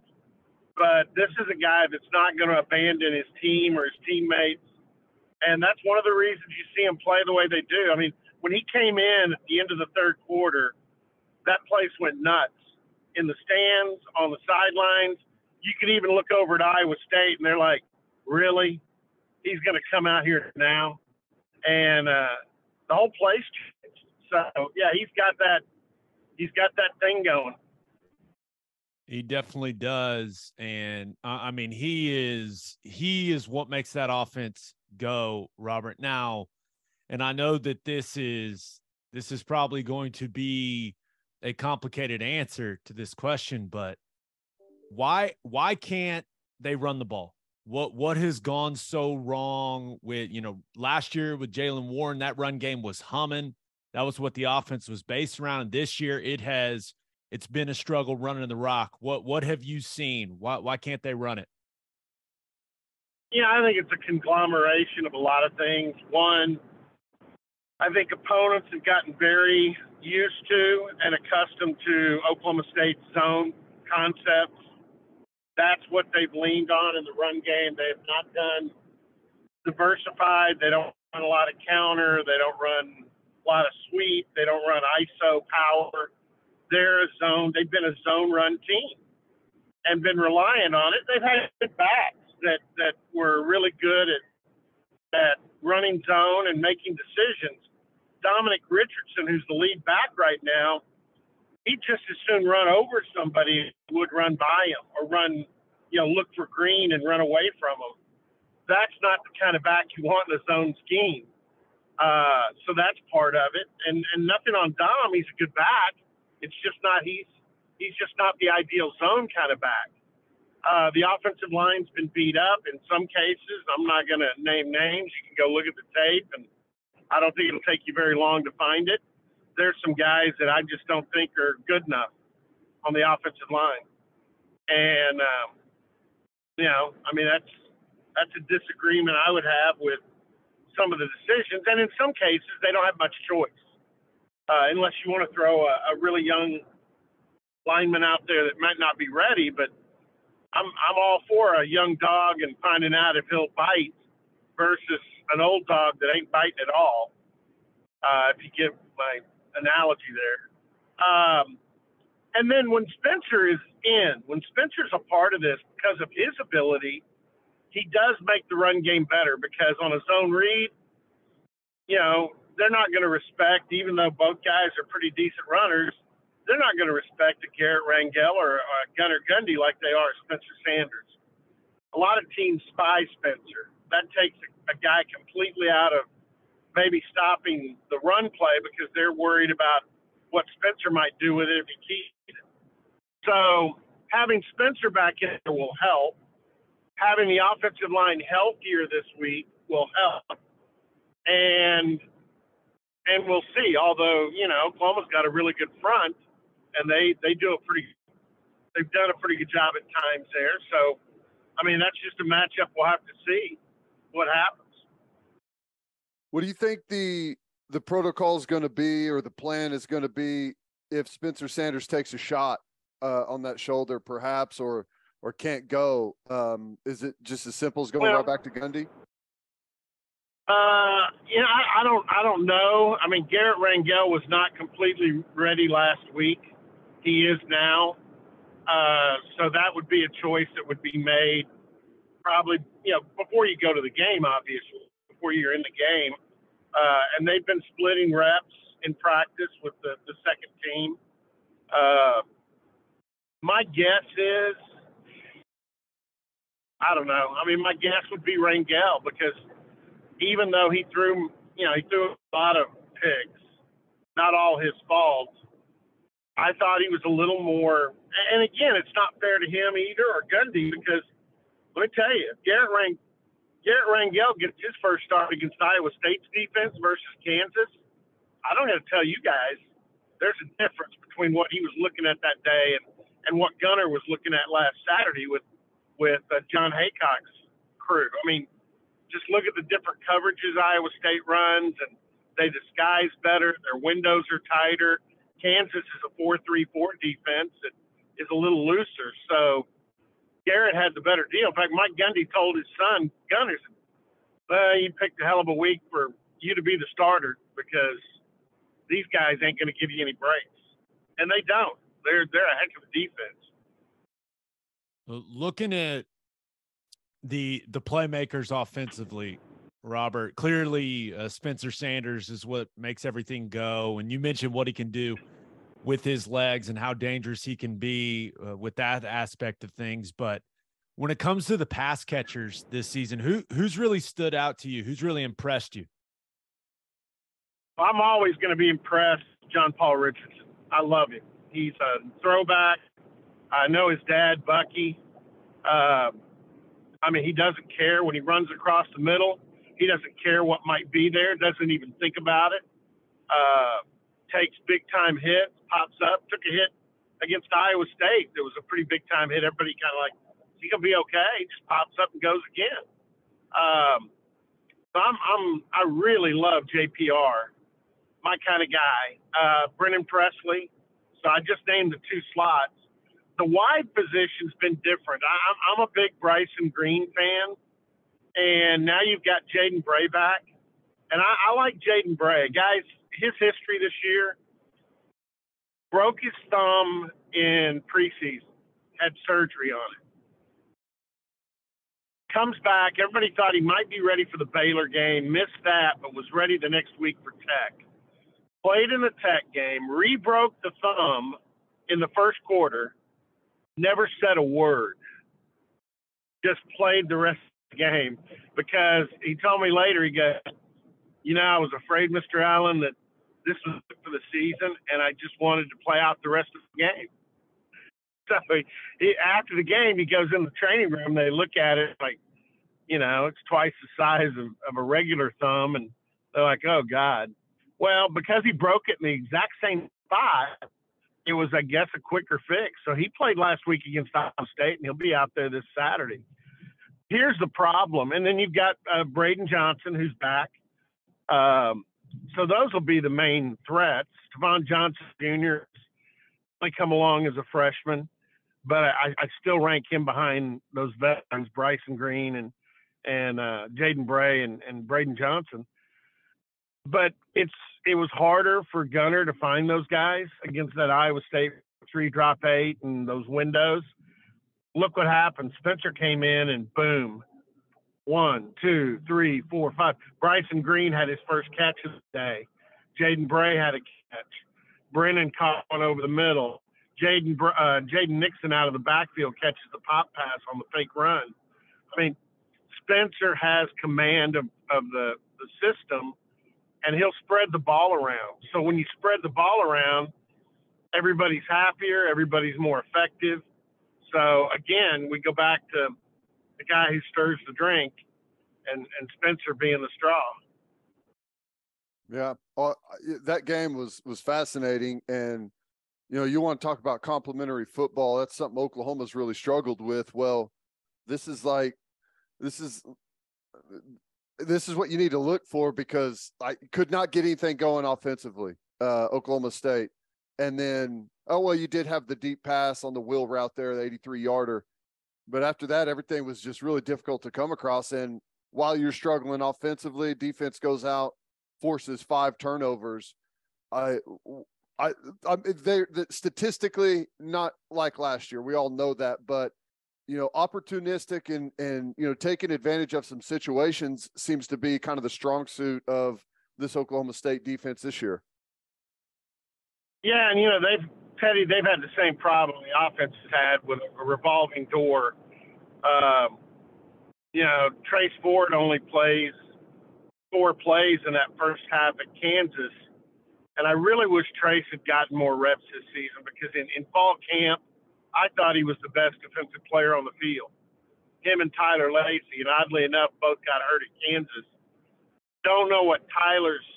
but this is a guy that's not going to abandon his team or his teammates. And that's one of the reasons you see him play the way they do. I mean, when he came in at the end of the third quarter, that place went nuts in the stands, on the sidelines. You could even look over at Iowa State, and they're like, really? He's going to come out here now? And the whole place changed. So, yeah, he's got that thing going. He definitely does. And, I mean, he is what makes that offense go, Robert. Now, and I know that this is probably going to be a complicated answer to this question, but why can't they run the ball? What has gone so wrong with, last year with Jaylen Warren, that run game was humming. That was what the offense was based around. And this year it's been a struggle running the rock. What have you seen? Why can't they run it? Yeah, I think it's a conglomeration of a lot of things. One, I think opponents have gotten very used to and accustomed to Oklahoma State's zone concepts. That's what they've leaned on in the run game. They have not done diversified. They don't run a lot of counter. They don't run a lot of sweep. They don't run ISO power. They're a zone. They've been a zone run team and been reliant on it. They've had good backs that were really good at running zone and making decisions. Dominic Richardson, who's the lead back right now, he'd just as soon run over somebody as would run by him or run, look for green and run away from him. That's not the kind of back you want in a zone scheme. So that's part of it. And nothing on Dom. He's a good back. It's just not he's just not the ideal zone kind of back. The offensive line's been beat up in some cases. I'm not going to name names. You can go look at the tape, and I don't think it'll take you very long to find it. There's some guys that I just don't think are good enough on the offensive line. And, that's a disagreement I would have with some of the decisions. And in some cases, they don't have much choice, unless you want to throw a really young lineman out there that might not be ready. But I'm all for a young dog and finding out if he'll bite versus an old dog that ain't biting at all, if you get my analogy there. And then when Spencer is in, when Spencer's a part of this because of his ability, he does make the run game better because on his own read, they're not going to respect, even though both guys are pretty decent runners, they're not going to respect a Garrett Rangel or a Gundy like they are Spencer Sanders. A lot of teams spy Spencer. That takes a guy completely out of maybe stopping the run play because they're worried about what Spencer might do with it if he keeps it. So having Spencer back in there will help. having the offensive line healthier this week will help. And we'll see, although, you know, Oklahoma's got a really good front, and they've done a pretty good job at times there. So, I mean, that's just a matchup. We'll have to see what happens. What do you think the protocol is going to be, or the plan is going to be, if Spencer Sanders takes a shot on that shoulder perhaps, or can't go? Is it just as simple as going right back to Gundy? I don't know. I mean, Garrett Rangel was not completely ready last week. He is now. So that would be a choice that would be made probably, you know, before you go to the game, obviously, before you're in the game. And they've been splitting reps in practice with the second team. My guess is, I don't know. I mean, my guess would be Rangel, because even though he threw a lot of picks, not all his fault, I thought he was a little more. And again, it's not fair to him either, or Gundy, because let me tell you, if Garrett Rangel gets his first start against Iowa State's defense versus Kansas, I don't have to tell you guys, there's a difference between what he was looking at that day and what Gunner was looking at last Saturday with John Haycock's crew. I mean, just look at the different coverages Iowa State runs, and they disguise better. Their windows are tighter. Kansas is a 4-3-4 defense that is a little looser. So Garrett had the better deal. In fact, Mike Gundy told his son, Gunderson, you picked a hell of a week for you to be the starter, because these guys ain't going to give you any breaks. And they don't. They're a heck of a defense. Looking at the playmakers offensively, Robert, clearly Spencer Sanders is what makes everything go. And you mentioned what he can do with his legs and how dangerous he can be with that aspect of things. But when it comes to the pass catchers this season, who's really stood out to you? Who's really impressed you? I'm always going to be impressed, John Paul Richardson. I love him. He's a throwback. I know his dad, Bucky. I mean, he doesn't care when he runs across the middle. He doesn't care what might be there, doesn't even think about it. Takes big-time hits, pops up, took a hit against Iowa State. It was a pretty big-time hit. Everybody kind of like, is he going to be okay? He just pops up and goes again. So I really love JPR, my kind of guy. Brennan Presley. So I just named the two slots. The wide position's been different. I'm a big Bryson Green fan, and now you've got Jaden Bray back. And I like Jaden Bray. Guys, his history this year: broke his thumb in preseason, had surgery on it. Comes back. Everybody thought he might be ready for the Baylor game. Missed that, but was ready the next week for Tech. Played in the Tech game. Rebroke the thumb in the first quarter. Never said a word, just played the rest of the game, because he told me later, he goes, you know, I was afraid, Mr. Allen, that this was for the season, and I just wanted to play out the rest of the game. So after the game, he goes in the training room, they look at it like, you know, it's twice the size of a regular thumb, and they're like, oh, God. Well, because he broke it in the exact same spot, it was, I guess, a quicker fix. So he played last week against Iowa State, and he'll be out there this Saturday. Here's the problem. And then you've got Braden Johnson, who's back. So those will be the main threats. Tavon Johnson Jr. may come along as a freshman, but I still rank him behind those veterans, Bryson Green and Jaden Bray and Braden Johnson. But it was harder for Gunner to find those guys against that Iowa State 3-drop 8 and those windows. Look what happened. Spencer came in and boom, 1, 2, 3, 4, 5. Bryson Green had his first catch of the day. Jaden Bray had a catch. Brennan caught one over the middle. Jaden Nixon out of the backfield catches the pop pass on the fake run. I mean, Spencer has command of the system, and he'll spread the ball around. So when you spread the ball around, everybody's happier, everybody's more effective. So, again, we go back to the guy who stirs the drink, and Spencer being the straw. Yeah, that game was fascinating. And, you know, you want to talk about complimentary football. That's something Oklahoma's really struggled with. Well, this is what you need to look for, because I could not get anything going offensively, Oklahoma State. And then, you did have the deep pass on the wheel route there, the 83-yarder. But after that, everything was just really difficult to come across. And while you're struggling offensively, defense goes out, forces 5 turnovers. They're statistically not like last year. We all know that, but you know, opportunistic and you know, taking advantage of some situations seems to be kind of the strong suit of this Oklahoma State defense this year. Yeah, and you know, they've had the same problem the offense has had with a revolving door. You know, Trace Ford only plays 4 plays in that first half at Kansas. And I really wish Trace had gotten more reps this season, because in fall camp, I thought he was the best defensive player on the field. Him and Tyler Lacey, and oddly enough, both got hurt at Kansas. Don't know what Tyler's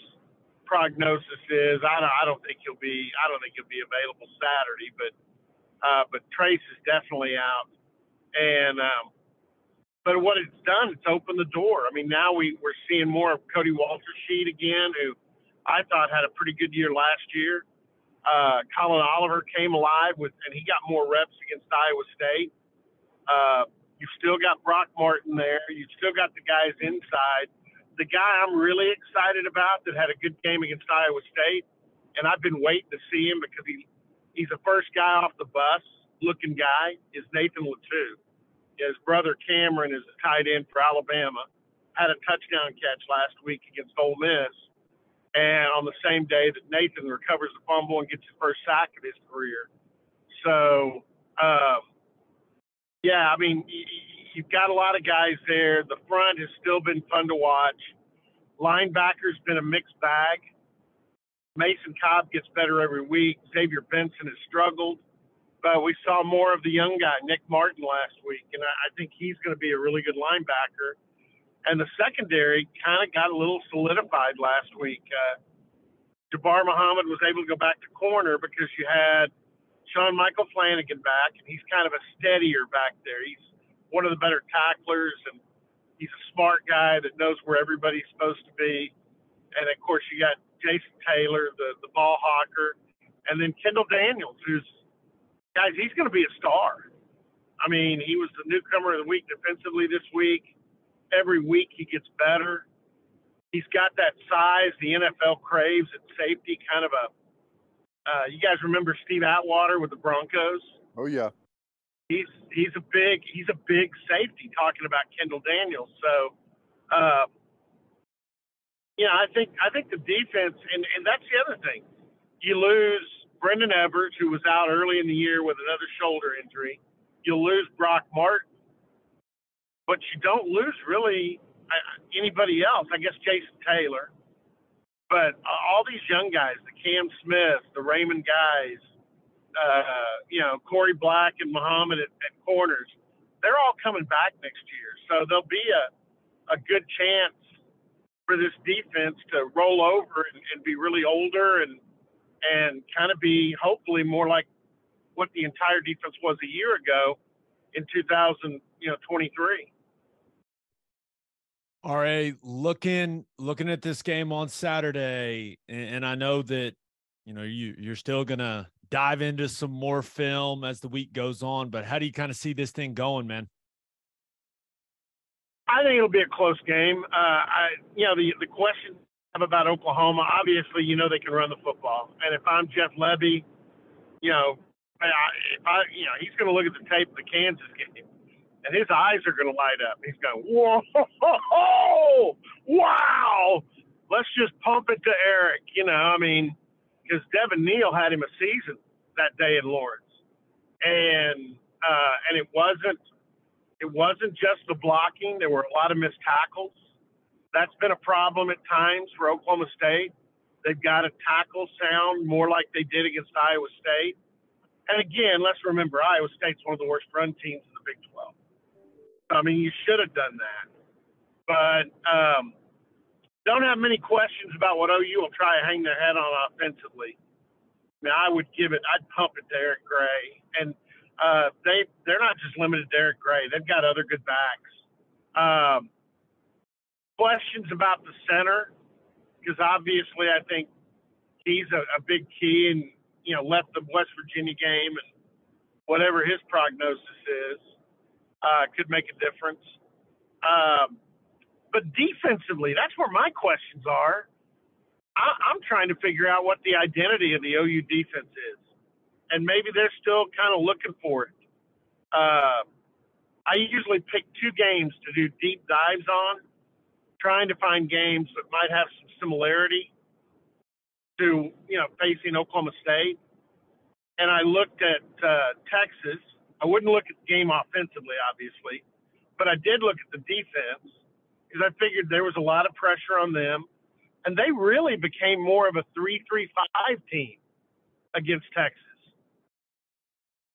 prognosis is. I don't think he'll be available Saturday. But Trace is definitely out. And but what it's done, it's opened the door. I mean, now we're seeing more of Cody Waltersheet again, who I thought had a pretty good year last year. Colin Oliver came alive and he got more reps against Iowa State. You've still got Brock Martin there. You've still got the guys inside. The guy I'm really excited about that had a good game against Iowa State, and I've been waiting to see him because he's the first guy off the bus looking guy, is Nathan Latou. His brother Cameron is a tight end for Alabama. Had a touchdown catch last week against Ole Miss. And on the same day that Nathan recovers the fumble and gets his first sack of his career. So, I mean, you've got a lot of guys there. The front has still been fun to watch. Linebacker's been a mixed bag. Mason Cobb gets better every week. Xavier Benson has struggled. But we saw more of the young guy, Nick Martin, last week, and I think he's going to be a really good linebacker. And the secondary kind of got a little solidified last week. Jabbar Muhammad was able to go back to corner because you had Sean Michael Flanagan back, and he's kind of a steadier back there. He's one of the better tacklers, and he's a smart guy that knows where everybody's supposed to be. And, of course, you got Jason Taylor, the ball hawker, and then Kendall Daniels, he's going to be a star. I mean, he was the newcomer of the week defensively this week. Every week he gets better. He's got that size the NFL craves at safety, kind of you guys remember Steve Atwater with the Broncos? Oh, yeah. He's a big safety, talking about Kendall Daniels. So, I think the defense, and that's the other thing. You lose Brendan Evers, who was out early in the year with another shoulder injury. You lose Brock Martin. But you don't lose really anybody else. I guess Jason Taylor. But all these young guys, the Cam Smith, the Raymond guys, Corey Black and Muhammad at corners, they're all coming back next year. So there'll be a good chance for this defense to roll over and be really older and kind of be hopefully more like what the entire defense was a year ago in 2023. All right, looking at this game on Saturday, and I know that you're still gonna dive into some more film as the week goes on, but how do you kind of see this thing going, man? I think it'll be a close game. The question I have about Oklahoma, obviously, they can run the football, and if I'm Jeff Levy, he's going to look at the tape of the Kansas game, and his eyes are going to light up. He's going, whoa, wow, let's just pump it to Eric, because Devin Neal had him a season that day in Lawrence, and it wasn't just the blocking. There were a lot of missed tackles. That's been a problem at times for Oklahoma State. They've got to tackle sound more like they did against Iowa State. And again, let's remember, Iowa State's one of the worst run teams in the Big 12. I mean, you should have done that. But don't have many questions about what OU will try to hang their head on offensively. I mean, I'd pump it to Eric Gray. And they're not just limited to Eric Gray. They've got other good backs. Questions about the center, because obviously I think he's a big key and, you know, left the West Virginia game and whatever his prognosis is could make a difference. But defensively, that's where my questions are. I'm trying to figure out what the identity of the OU defense is, and maybe they're still kind of looking for it. I usually pick two games to do deep dives on, trying to find games that might have some similarity to, you know, facing Oklahoma State. And I looked at Texas. I wouldn't look at the game offensively, obviously, but I did look at the defense because I figured there was a lot of pressure on them. And they really became more of a 3-3-5 team against Texas.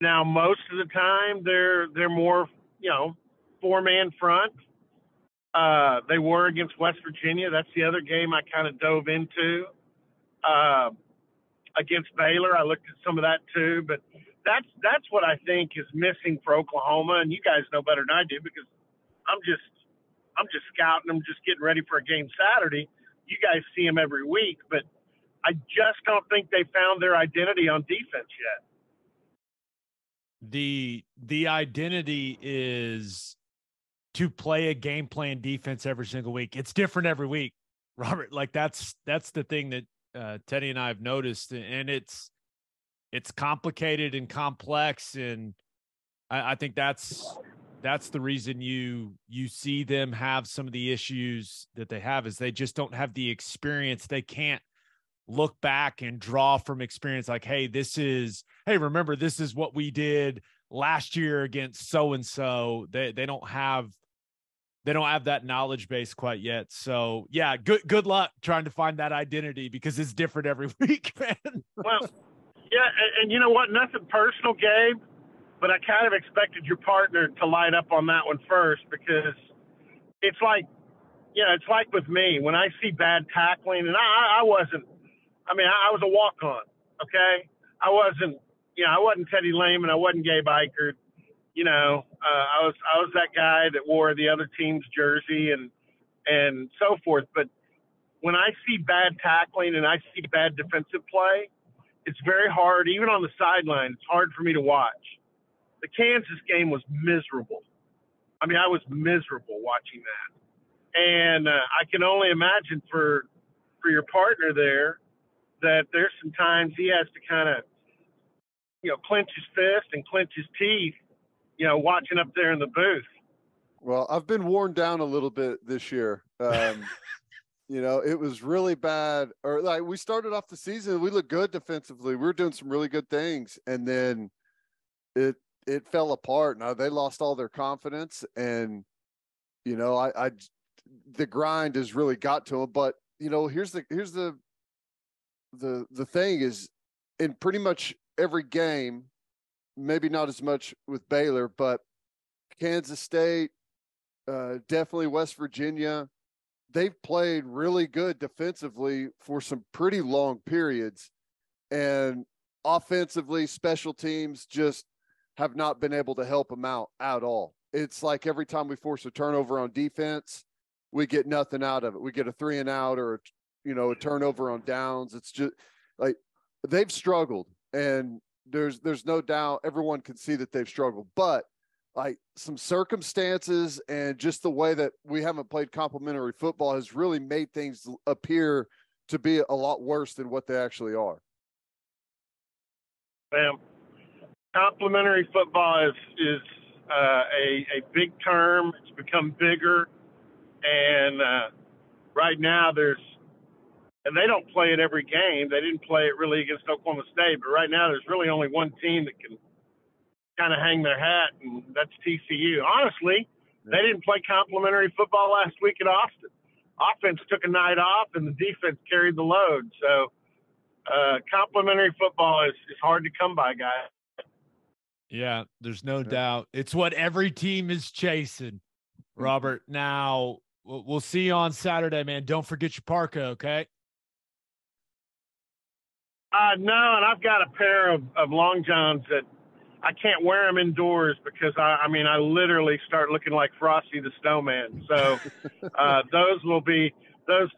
Now, most of the time, they're more, you know, four-man front. They were against West Virginia. That's the other game I kind of dove into. Against Baylor, I looked at some of that too. But that's what I think is missing for Oklahoma. And you guys know better than I do because I'm just scouting. I'm just getting ready for a game Saturday. You guys see them every week, but I just don't think they found their identity on defense yet. The identity is to play a game plan defense every single week. It's different every week, Robert. Like that's the thing that Teddy and I have noticed, and it's complicated and complex. And I think that's the reason you see them have some of the issues that they have is they just don't have the experience. They can't look back and draw from experience like, hey, remember, this is what we did last year against so-and-so. They don't have that knowledge base quite yet. So yeah, good luck trying to find that identity because it's different every week, man. Well, yeah. And you know what, nothing personal, Gabe, but I kind of expected your partner to light up on that one first because it's like, you know, it's like with me when I see bad tackling, and I was a walk-on, okay? I wasn't Teddy Lehman. I wasn't Gabe Ikard. You know, I was that guy that wore the other team's jersey and so forth. But when I see bad tackling and I see bad defensive play, it's very hard, even on the sideline, it's hard for me to watch. The Kansas game was miserable. I mean, I was miserable watching that. And I can only imagine for your partner there that there's some times he has to kind of, you know, clench his fist and clench his teeth, you know, watching up there in the booth. Well, I've been worn down a little bit this year. You know, it was really bad. Or like we started off the season, we looked good defensively. We were doing some really good things. And then it fell apart. Now they lost all their confidence, and you know, I the grind has really got to them. But you know, here's the thing is, in pretty much every game, maybe not as much with Baylor, but Kansas State, definitely West Virginia, they've played really good defensively for some pretty long periods, and offensively, special teams just have not been able to help them out at all. It's like every time we force a turnover on defense, we get nothing out of it. We get a 3-and-out or, you know, a turnover on downs. It's just like they've struggled, and there's no doubt everyone can see that they've struggled, but like some circumstances and just the way that we haven't played complimentary football has really made things appear to be a lot worse than what they actually are. Well, complimentary football is a big term. It's become bigger, and right now they don't play it every game. They didn't play it really against Oklahoma State, but right now there's really only one team that can kind of hang their hat, and that's TCU. Honestly, they didn't play complimentary football last week at Austin. Offense took a night off, and the defense carried the load, so complimentary football is hard to come by, guys. Yeah, there's no doubt. It's what every team is chasing, Robert. Now, we'll see you on Saturday, man. Don't forget your parka, okay? No, and I've got a pair of long johns that I can't wear them indoors because, I literally start looking like Frosty the Snowman. So those will be – those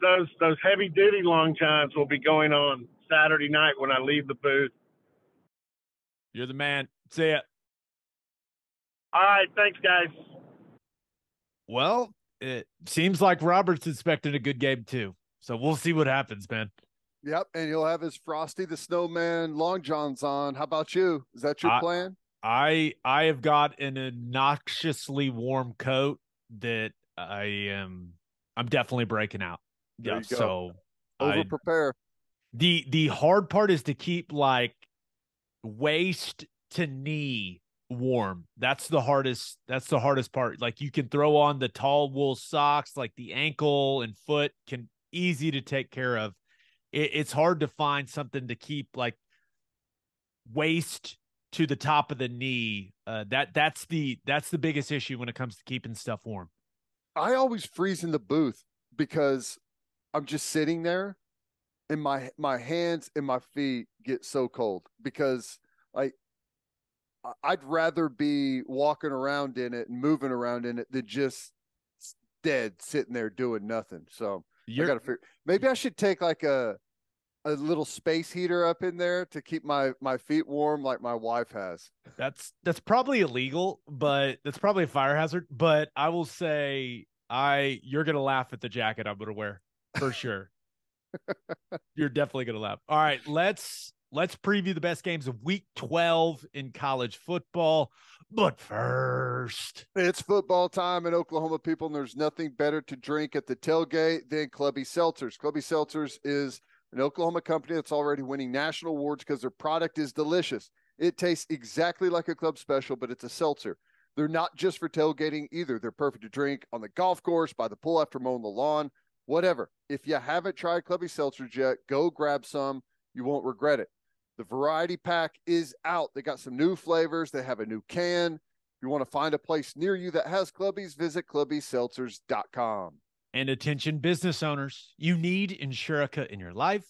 heavy-duty long johns will be going on Saturday night when I leave the booth. You're the man. See ya. All right. Thanks, guys. Well, it seems like Robert's expecting a good game, too. So we'll see what happens, man. Yep. And he'll have his Frosty the Snowman long johns on. How about you? Is that your plan? I have got an obnoxiously warm coat that I'm definitely breaking out. There yeah. So over-prepare. The hard part is to keep like waist to knee warm. That's the hardest part. Like, you can throw on the tall wool socks, like the ankle and foot can easy to take care of. It's hard to find something to keep like waist to the top of the knee. That's the biggest issue when it comes to keeping stuff warm. I always freeze in the booth because I'm just sitting there and my hands and my feet get so cold because like I'd rather be walking around in it and moving around in it than just dead sitting there doing nothing. So I gotta figure. Maybe I should take like a little space heater up in there to keep my feet warm, like my wife has. That's probably illegal, but that's probably a fire hazard. But I will say, you're gonna laugh at the jacket I'm gonna wear for sure. You're definitely gonna laugh. All right, let's preview the best games of Week 12 in college football. But first, it's football time in Oklahoma, people, and there's nothing better to drink at the tailgate than Clubby Seltzers. Clubby Seltzers is an Oklahoma company that's already winning national awards because their product is delicious. It tastes exactly like a club special, but it's a seltzer. They're not just for tailgating either. They're perfect to drink on the golf course, by the pool after mowing the lawn, whatever. If you haven't tried Clubby Seltzers yet, go grab some. You won't regret it. The variety pack is out. They got some new flavors. They have a new can. If you want to find a place near you that has Clubbies, visit clubbyseltzers.com. And attention business owners, you need Insurica in your life.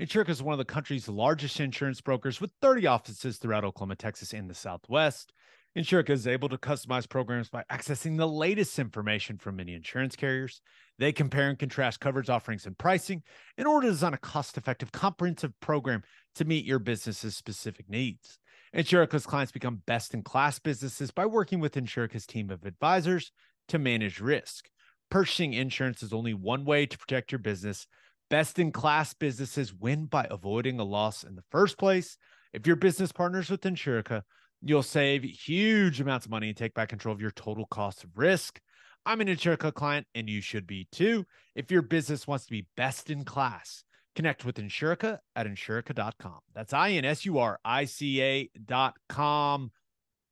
Insurica is one of the country's largest insurance brokers with 30 offices throughout Oklahoma, Texas, and the Southwest. Insurica is able to customize programs by accessing the latest information from many insurance carriers. They compare and contrast coverage offerings and pricing in order to design a cost-effective, comprehensive program to meet your business's specific needs. Insurica's clients become best-in-class businesses by working with Insurica's team of advisors to manage risk. Purchasing insurance is only one way to protect your business. Best-in-class businesses win by avoiding a loss in the first place. If your business partners with Insurica, you'll save huge amounts of money and take back control of your total cost of risk. I'm an Insurica client, and you should be too. If your business wants to be best in class, connect with Insurica at Insurica.com. That's INSURICA.com.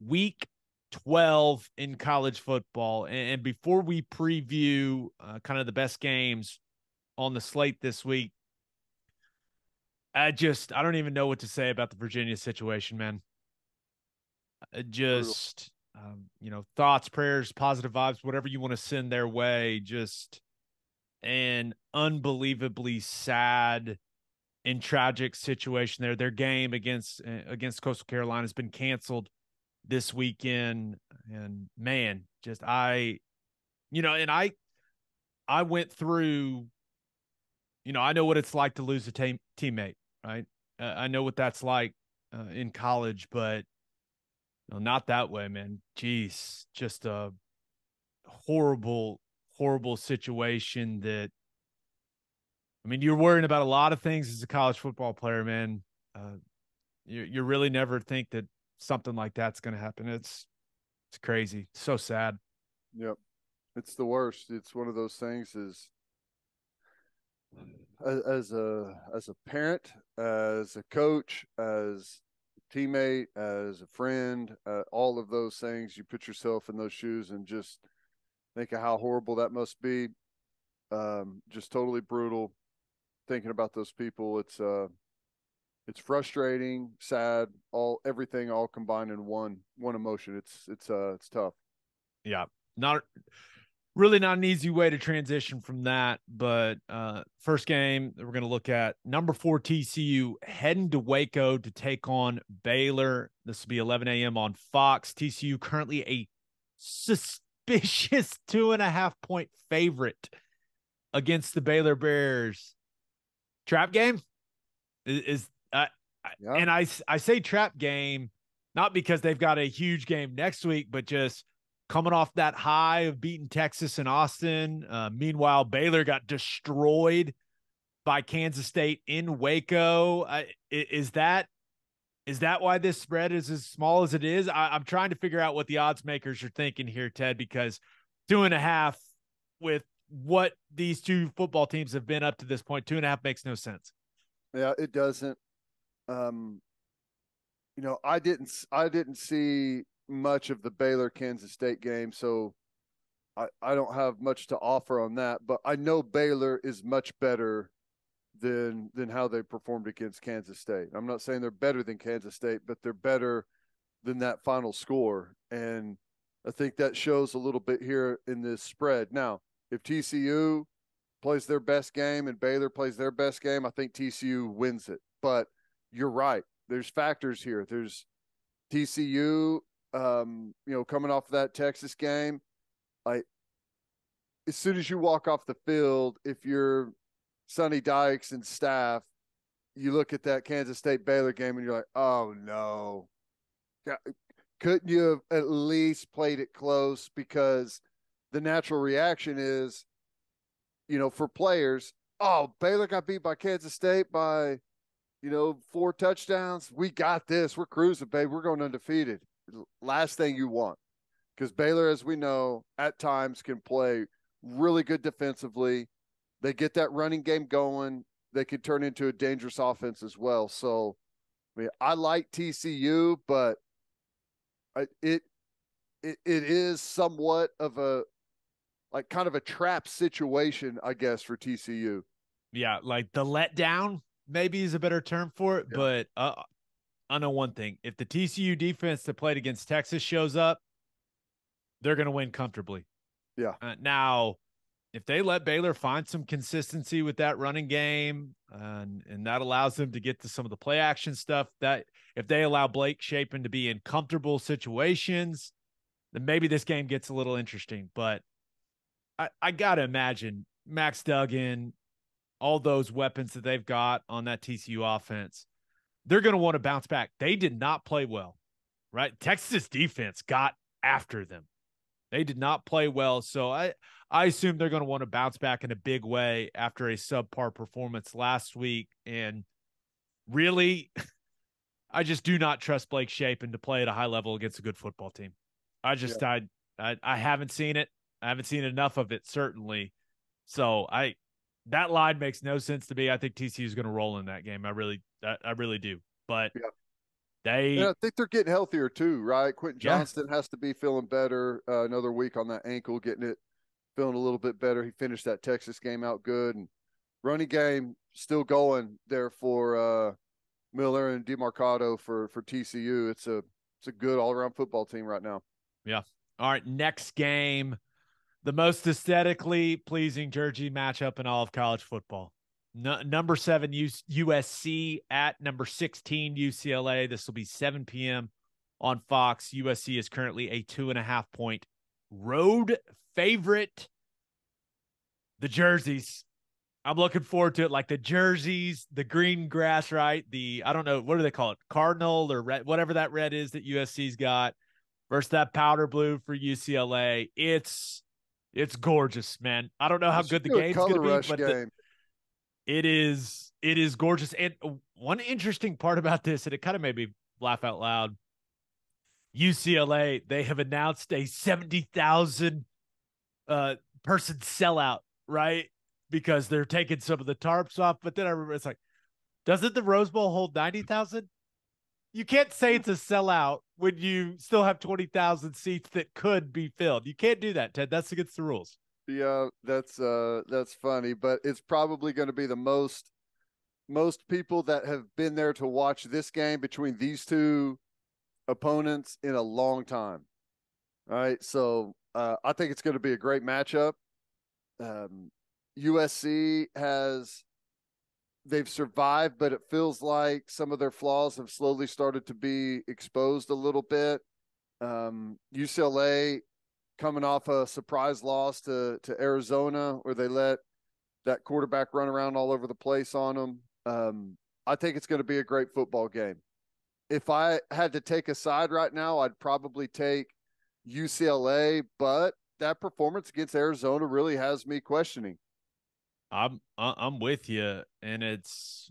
Week 12 in college football. And before we preview kind of the best games on the slate this week, I don't even know what to say about the Virginia situation, man. Just, thoughts, prayers, positive vibes, whatever you want to send their way. Just an unbelievably sad and tragic situation there. Their game against Coastal Carolina has been canceled this weekend. And man, just I went through, I know what it's like to lose a teammate, right? I know what that's like in college, but no, not that way, man. Jeez, just a horrible, horrible situation that, you're worrying about a lot of things as a college football player, man. You really never think that something like that's going to happen. It's crazy. So sad. Yep. It's the worst. It's one of those things is as a parent, as a coach, as teammate, as a friend, all of those things, you put yourself in those shoes and just think of how horrible that must be. Just totally brutal thinking about those people. It's It's frustrating, sad, everything combined in one emotion. It's tough. Yeah, not an easy way to transition from that. But first game that we're going to look at, number 4 TCU heading to Waco to take on Baylor. This will be 11 a.m. on Fox. TCU currently a suspicious 2.5-point favorite against the Baylor Bears. Trap game is yeah. And I say trap game not because they've got a huge game next week, but just coming off that high of beating Texas and Austin. Meanwhile, Baylor got destroyed by Kansas State in Waco. Is that why this spread is as small as it is? I'm trying to figure out what the odds makers are thinking here, Ted, because 2.5 with what these two football teams have been up to this point, 2.5 makes no sense. Yeah, it doesn't. I didn't see much of the Baylor Kansas State game, so I don't have much to offer on that, but I know Baylor is much better than how they performed against Kansas State. I'm not saying they're better than Kansas State, but they're better than that final score. And I think that shows a little bit here in this spread. Now, if TCU plays their best game and Baylor plays their best game, I think TCU wins it. But you're right. There's factors here. There's TCU, coming off of that Texas game. As soon as you walk off the field, if you're Sonny Dykes and staff, you look at that Kansas State Baylor game and you're like, oh no, couldn't you have at least played it close? Because the natural reaction is, for players, oh, Baylor got beat by Kansas State by, 4 touchdowns. We got this. We're cruising, babe. We're going undefeated. Last thing you want, because Baylor, as we know, at times can play really good defensively. They get that running game going. They could turn into a dangerous offense as well. So, I like TCU, but it is somewhat of a kind of a trap situation, I guess, for TCU. Yeah, like the letdown maybe is a better term for it. Yeah. But I know one thing: if the TCU defense that played against Texas shows up, they're going to win comfortably. Yeah. Now, if they let Baylor find some consistency with that running game, and that allows them to get to some of the play action stuff, that if they allow Blake Shapen to be in comfortable situations, then maybe this game gets a little interesting. But I got to imagine Max Duggan, all those weapons that they've got on that TCU offense, they're going to want to bounce back. They did not play well, right? Texas defense got after them. They did not play well, so I assume they're going to want to bounce back in a big way after a subpar performance last week. And really, I just do not trust Blake Shapen to play at a high level against a good football team. I haven't seen it. I haven't seen enough of it, certainly. So that line makes no sense to me. I think TCU is going to roll in that game. I really do. But yeah. I think they're getting healthier too, right? Quentin Johnston has to be feeling better another week on that ankle, feeling a little bit better. He finished that Texas game out good, and running game still going there for Miller and DeMarcado for TCU. It's a good all-around football team right now. Yeah. All right, next game, the most aesthetically pleasing jersey matchup in all of college football. Number 7 USC at number 16 UCLA. This will be 7 p.m. on Fox. USC is currently a 2.5-point road favorite. The jerseys, I'm looking forward to it. Like the jerseys, the green grass, right? I don't know, what do they call it? Cardinal or red, whatever that red is that USC's got, versus that powder blue for UCLA. It's gorgeous, man. I don't know how good the game's going to be, but it is gorgeous. And one interesting part about this, and it kind of made me laugh out loud, UCLA, they have announced a 70,000 person sellout, right? Because they're taking some of the tarps off. But then I remember, it's like, doesn't the Rose Bowl hold 90,000? You can't say it's a sellout when you still have 20,000 seats that could be filled. You can't do that, Ted. That's against the rules. Yeah, that's funny, but it's probably going to be the most most people that have been there to watch this game between these two opponents in a long time. All right. So I think it's going to be a great matchup. USC they've survived, but it feels like some of their flaws have slowly started to be exposed a little bit. UCLA coming off a surprise loss to Arizona, where they let that quarterback run around all over the place on them. I think it's going to be a great football game. If I had to take a side right now, I'd probably take UCLA, but that performance against Arizona really has me questioning. I'm with you, and it's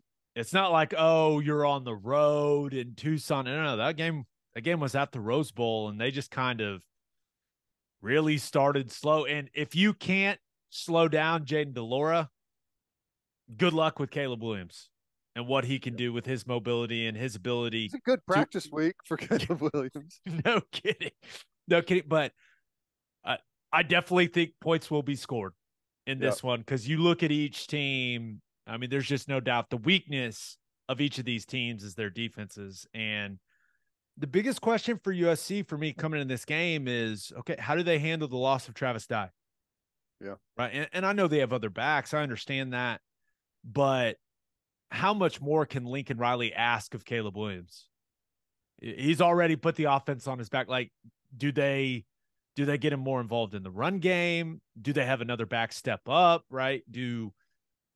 not like, oh, you're on the road in Tucson. No, that game was at the Rose Bowl, and they just kind of really started slow. And if you can't slow down Jaden DeLora, good luck with Caleb Williams and what he can do with his mobility and his ability. It's a good practice week for Caleb Williams. No kidding. No kidding. But I definitely think points will be scored in this one, because you look at each team. I mean, there's just no doubt the weakness of each of these teams is their defenses. And the biggest question for USC for me coming in this game is, okay, how do they handle the loss of Travis Dye? Yeah. Right. And I know they have other backs. I understand that. But how much more can Lincoln Riley ask of Caleb Williams? He's already put the offense on his back. Like, do they get him more involved in the run game? Do they have another back step up? Right. Do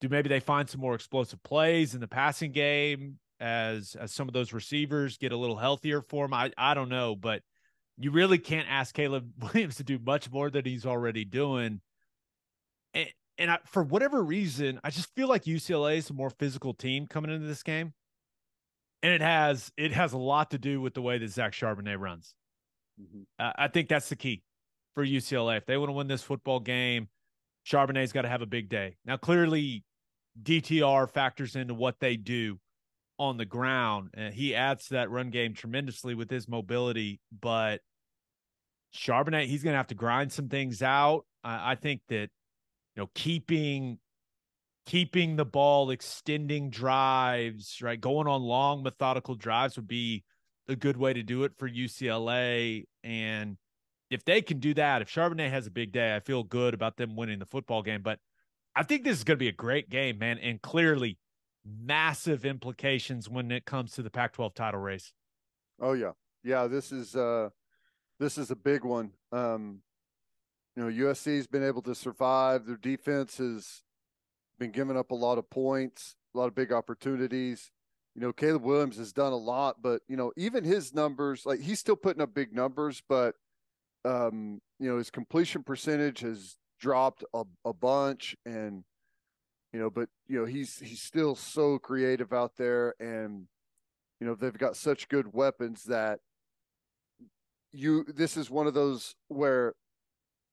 maybe they find some more explosive plays in the passing game as some of those receivers get a little healthier for him? I don't know, but you really can't ask Caleb Williams to do much more than he's already doing. And I, for whatever reason, I just feel like UCLA is a more physical team coming into this game. And it has a lot to do with the way that Zach Charbonnet runs. Mm-hmm. I think that's the key for UCLA. If they want to win this football game, Charbonnet's got to have a big day. Now, clearly, DTR factors into what they do on the ground. And he adds to that run game tremendously with his mobility. But Charbonnet, he's going to have to grind some things out. I think that, you know, keeping the ball, extending drives, right, going on long methodical drives would be a good way to do it for UCLA. And if they can do that, if Charbonnet has a big day, I feel good about them winning the football game. But I think this is going to be a great game, man, and clearly massive implications when it comes to the Pac-12 title race. Oh, yeah. Yeah, this is a big one. You know, USC's been able to survive. Their defense has been giving up a lot of points, a lot of big opportunities. You know, Caleb Williams has done a lot, but, you know, even his numbers, like, he's still putting up big numbers, but, you know, his completion percentage has dropped a bunch. And, you know, but, you know, he's still so creative out there. And, you know, they've got such good weapons that this is one of those where –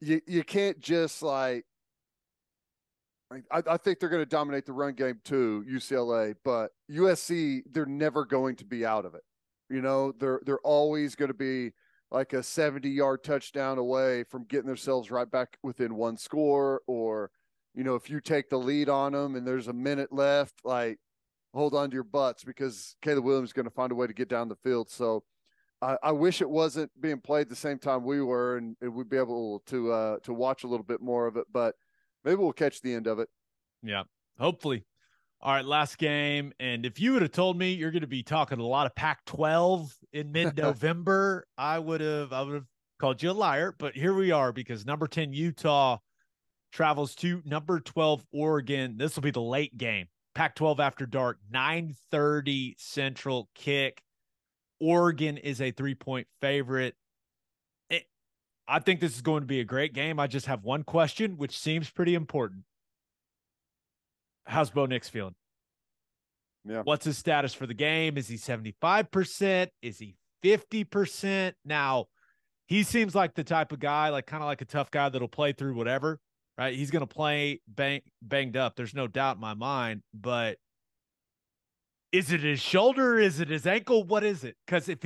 You can't just I think they're going to dominate the run game too, UCLA, but USC, they're never going to be out of it. You know, they're always going to be like a 70-yard touchdown away from getting themselves right back within one score. Or, you know, if you take the lead on them and there's a minute left, like, hold on to your butts, because Caleb Williams is going to find a way to get down the field. So I wish it wasn't being played the same time we were, and we'd be able to watch a little bit more of it, but maybe we'll catch the end of it. Yeah, hopefully. All right, last game. And if you would have told me you're going to be talking a lot of Pac-12 in mid-November, I would have called you a liar, but here we are, because number 10 Utah travels to number 12 Oregon. This will be the late game. Pac-12 after dark, 9:30 Central kick. Oregon is a 3-point favorite. I think this is going to be a great game. I just have one question, which seems pretty important. How's Bo Nix feeling? Yeah. What's his status for the game? Is he 75%? Is he 50%? Now, he seems like the type of guy, like kind of like a tough guy that'll play through whatever, right? He's going to play banged up. There's no doubt in my mind, but is it his shoulder? Is it his ankle? What is it? Because if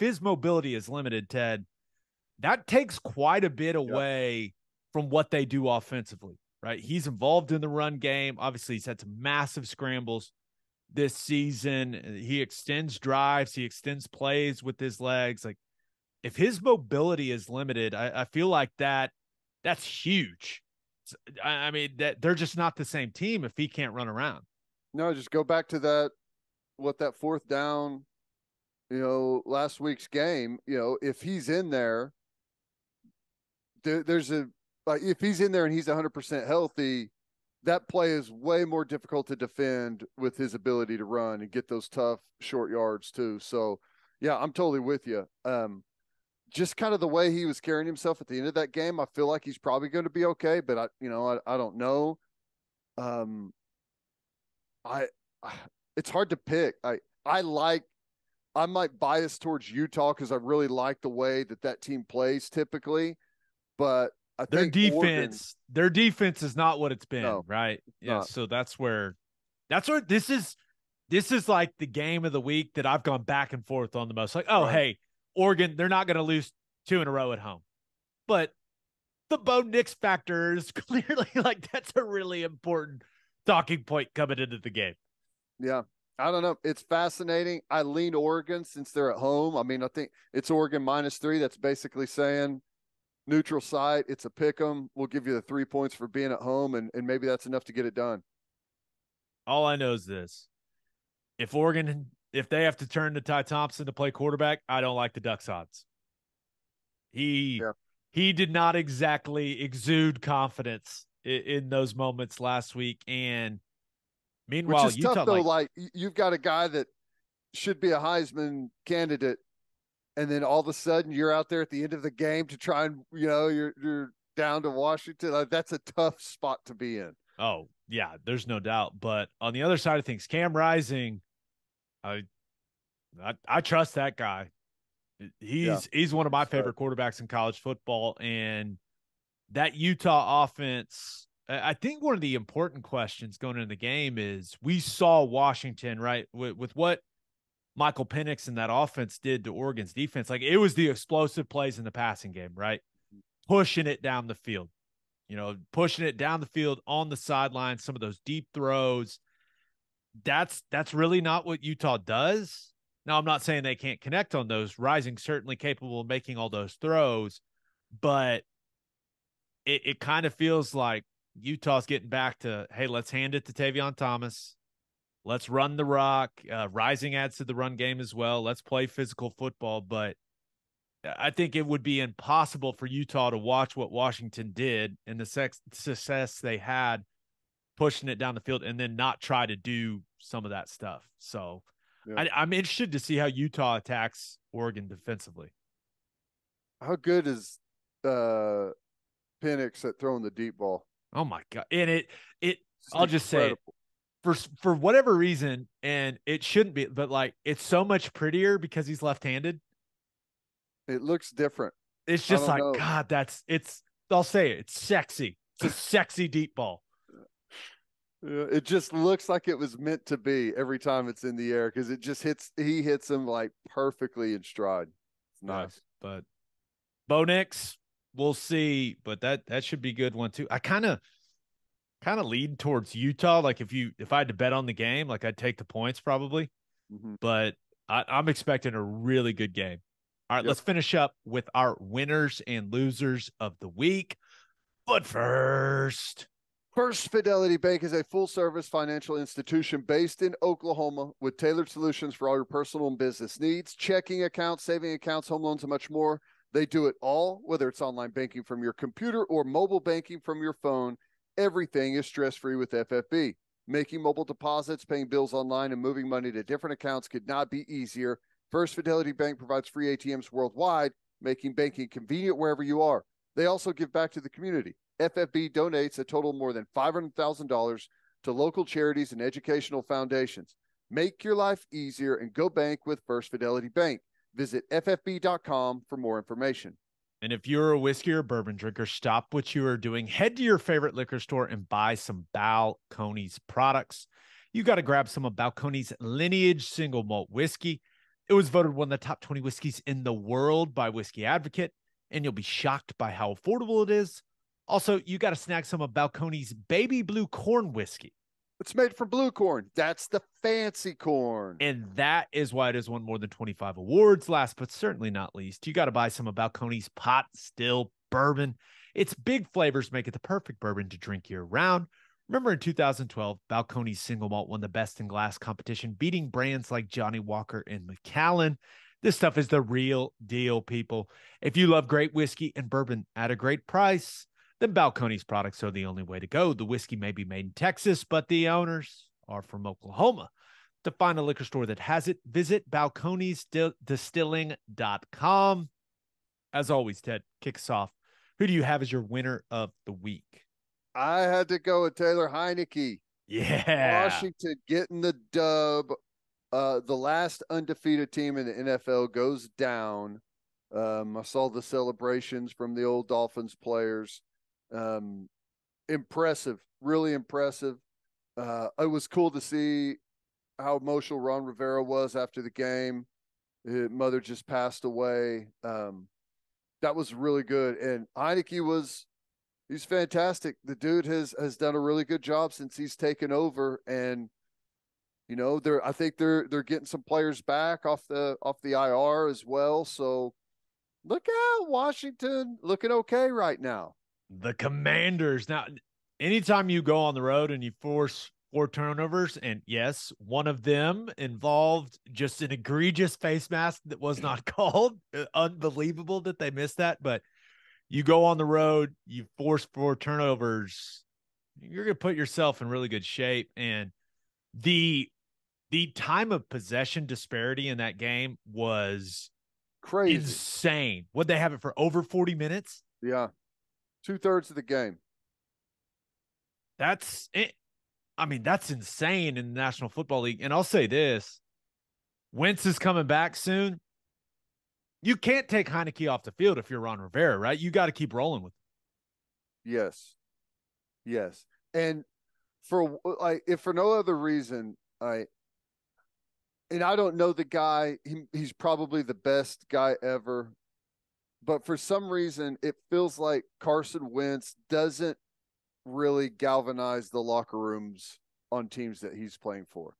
his mobility is limited, Ted, that takes quite a bit away from what they do offensively, right? He's involved in the run game. Obviously, he's had some massive scrambles. this season. He extends drives. He extends plays with his legs. Like, if his mobility is limited, I feel like that's huge. I mean, that they're just not the same team if he can't run around. No, just go back to that, what that fourth down, last week's game, if he's in there, if he's in there and he's 100% healthy, that play is way more difficult to defend with his ability to run and get those tough short yards too. So yeah, I'm totally with you. Just kind of the way he was carrying himself at the end of that game, I feel like he's probably going to be okay, but I don't know. It's hard to pick. I'm like biased towards Utah because I really like the way that team plays typically, but I think their defense is not what it's been, right? Yeah. Not. So that's where this is like the game of the week that I've gone back and forth on the most. Like, oh, hey, Oregon, they're not going to lose two in a row at home, but the Bo Nix factor is clearly like, that's a really important talking point coming into the game. Yeah. I don't know. It's fascinating. I lean Oregon since they're at home. I mean, I think it's Oregon -3. That's basically saying neutral site. It's a pick 'em. We'll give you the 3 points for being at home. And maybe that's enough to get it done. All I know is this. If Oregon, they have to turn to Ty Thompson to play quarterback, I don't like the Ducks odds. He did not exactly exude confidence in those moments last week. And meanwhile, which is Utah, tough though, like you've got a guy that should be a Heisman candidate, and then all of a sudden you're out there at the end of the game to try and you're down to Washington. Like, that's a tough spot to be in. Oh yeah, there's no doubt. But on the other side of things, Cam Rising, I trust that guy. He's one of my favorite quarterbacks in college football, and that Utah offense. I think one of the important questions going into the game is we saw Washington, right, with what Michael Penix and that offense did to Oregon's defense. Like, it was the explosive plays in the passing game, right? Pushing it down the field, pushing it down the field on the sideline, some of those deep throws. That's really not what Utah does. Now, I'm not saying they can't connect on those. Rising certainly capable of making all those throws, but it kind of feels like Utah's getting back to, hey, let's hand it to Tavion Thomas. Let's run the rock. Rising adds to the run game as well. Let's play physical football. But I think it would be impossible for Utah to watch what Washington did and the success they had pushing it down the field and then not try to do some of that stuff. So yeah. I'm interested to see how Utah attacks Oregon defensively. How good is Penix at throwing the deep ball? Oh my God. And I'll just say it, for whatever reason, and it shouldn't be, but like, it's so much prettier because he's left-handed. It looks different. It's just like, know. God, I'll say it. It's sexy. It's a sexy deep ball. It just looks like it was meant to be every time it's in the air. 'Cause it just he hits him like perfectly in stride. It's nice. But Bo Nix, we'll see, but that should be a good one too. I kind of lean towards Utah. Like if I had to bet on the game, like I'd take the points probably, but I'm expecting a really good game. All right, let's finish up with our winners and losers of the week. But first, First Fidelity Bank is a full-service financial institution based in Oklahoma with tailored solutions for all your personal and business needs, checking accounts, saving accounts, home loans, and much more. They do it all, whether it's online banking from your computer or mobile banking from your phone. Everything is stress-free with FFB. Making mobile deposits, paying bills online, and moving money to different accounts could not be easier. First Fidelity Bank provides free ATMs worldwide, making banking convenient wherever you are. They also give back to the community. FFB donates a total of more than $500,000 to local charities and educational foundations. Make your life easier and go bank with First Fidelity Bank. Visit ffb.com for more information. And if you're a whiskey or bourbon drinker, stop what you are doing. Head to your favorite liquor store and buy some Balcones products. You got to grab some of Balcones Lineage Single Malt Whiskey. It was voted one of the top 20 whiskeys in the world by Whiskey Advocate, and you'll be shocked by how affordable it is. Also, you got to snag some of Balcones Baby Blue Corn Whiskey. It's made from blue corn. That's the fancy corn. And that is why it has won more than 25 awards. Last but certainly not least, you got to buy some of Balcone's pot still bourbon. Its big flavors make it the perfect bourbon to drink year-round. Remember in 2012, Balcone's single malt won the Best in Glass competition, beating brands like Johnnie Walker and Macallan. This stuff is the real deal, people. If you love great whiskey and bourbon at a great price, then Balcone's products are the only way to go. The whiskey may be made in Texas, but the owners are from Oklahoma. To find a liquor store that has it, visit balconesdistilling.com. As always, Ted, kicks off. Who do you have as your winner of the week? I had to go with Taylor Heineke. Yeah. Washington getting the dub. The last undefeated team in the NFL goes down. I saw the celebrations from the old Dolphins players. Impressive, really impressive. It was cool to see how emotional Ron Rivera was after the game. His mother just passed away. That was really good. And Heineke he's fantastic. The dude has done a really good job since he's taken over. And, you know, I think they're getting some players back off the IR as well. So look out, Washington looking okay right now. The Commanders. Now, anytime you go on the road and you force 4 turnovers, and yes, one of them involved just an egregious face mask that was not called. Unbelievable that they missed that. But you go on the road, you force 4 turnovers, you're going to put yourself in really good shape. And the time of possession disparity in that game was crazy, insane. Would they have it for over 40 minutes? Yeah. 2/3 of the game. That's it. I mean, that's insane in the National Football League. And I'll say this, Wentz is coming back soon. You can't take Heineke off the field if you're Ron Rivera, right? You got to keep rolling with him. Yes. And if for no other reason, I don't know the guy, he's probably the best guy ever. But for some reason, it feels like Carson Wentz doesn't really galvanize the locker rooms on teams that he's playing for.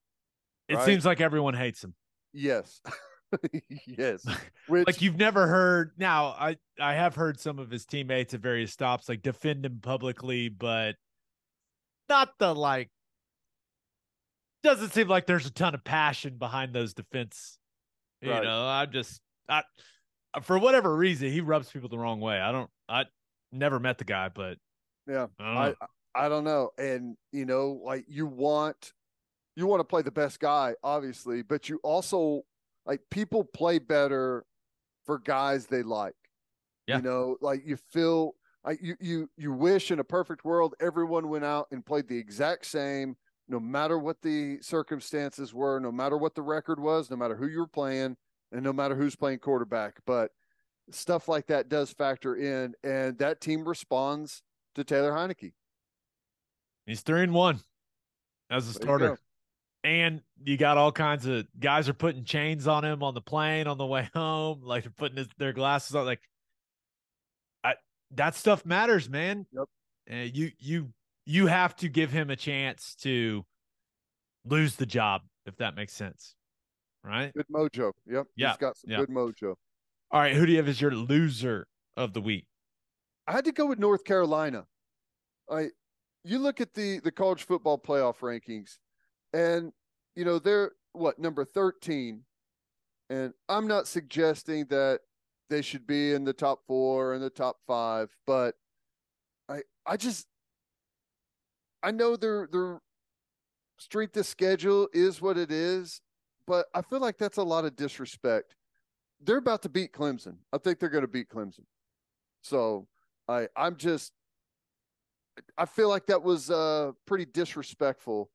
Right? It seems like everyone hates him. Yes. Yes. Like you've never heard. Now, I have heard some of his teammates at various stops, like, defend him publicly, but not the, like, doesn't seem like there's a ton of passion behind those defense. Right. You know, for whatever reason, he rubs people the wrong way. I never met the guy, but yeah, I don't know. And, you know, like, you want to play the best guy, obviously, but you also, like, people play better for guys they like. Yeah. You know, like, you feel like you wish in a perfect world everyone went out and played the exact same, no matter what the circumstances were, no matter what the record was, no matter who you were playing, and no matter who's playing quarterback. But stuff like that does factor in, and that team responds to Taylor Heineke. He's 3-1 as a starter. And you got all kinds of guys are putting chains on him on the plane on the way home, like they're putting their glasses on. Like, that stuff matters, man. Yep. You have to give him a chance to lose the job, if that makes sense. Right? Good mojo. Yep. Yeah. He's got some good mojo. All right. Who do you have as your loser of the week? I had to go with North Carolina. You look at the college football playoff rankings, and, you know, they're what, number 13. And I'm not suggesting that they should be in the top 4 and the top 5, but I know their strength of schedule is what it is. But I feel like that's a lot of disrespect. They're about to beat Clemson. I think they're going to beat Clemson. So I feel like that was pretty disrespectful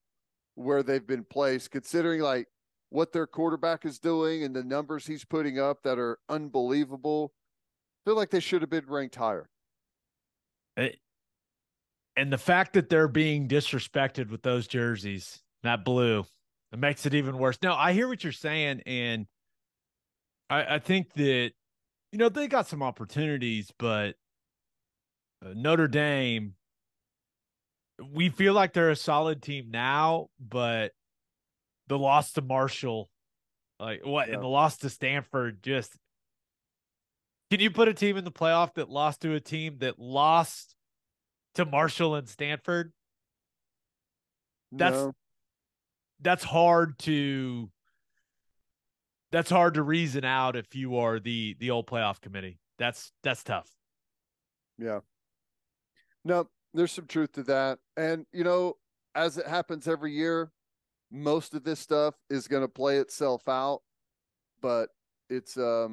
where they've been placed, considering like what their quarterback is doing and the numbers he's putting up that are unbelievable. I feel like they should have been ranked higher. And the fact that they're being disrespected with those jerseys, that blue, it makes it even worse. No, I hear what you're saying, and I think that, you know, they got some opportunities, but Notre Dame we feel like they're a solid team now, but the loss to Marshall, and the loss to Stanford, just can you put a team in the playoff that lost to a team that lost to Marshall and Stanford? That's hard to reason out if you are the old playoff committee. That's tough. Yeah. No, there's some truth to that. And, you know, as it happens every year, most of this stuff is going to play itself out, but it's, I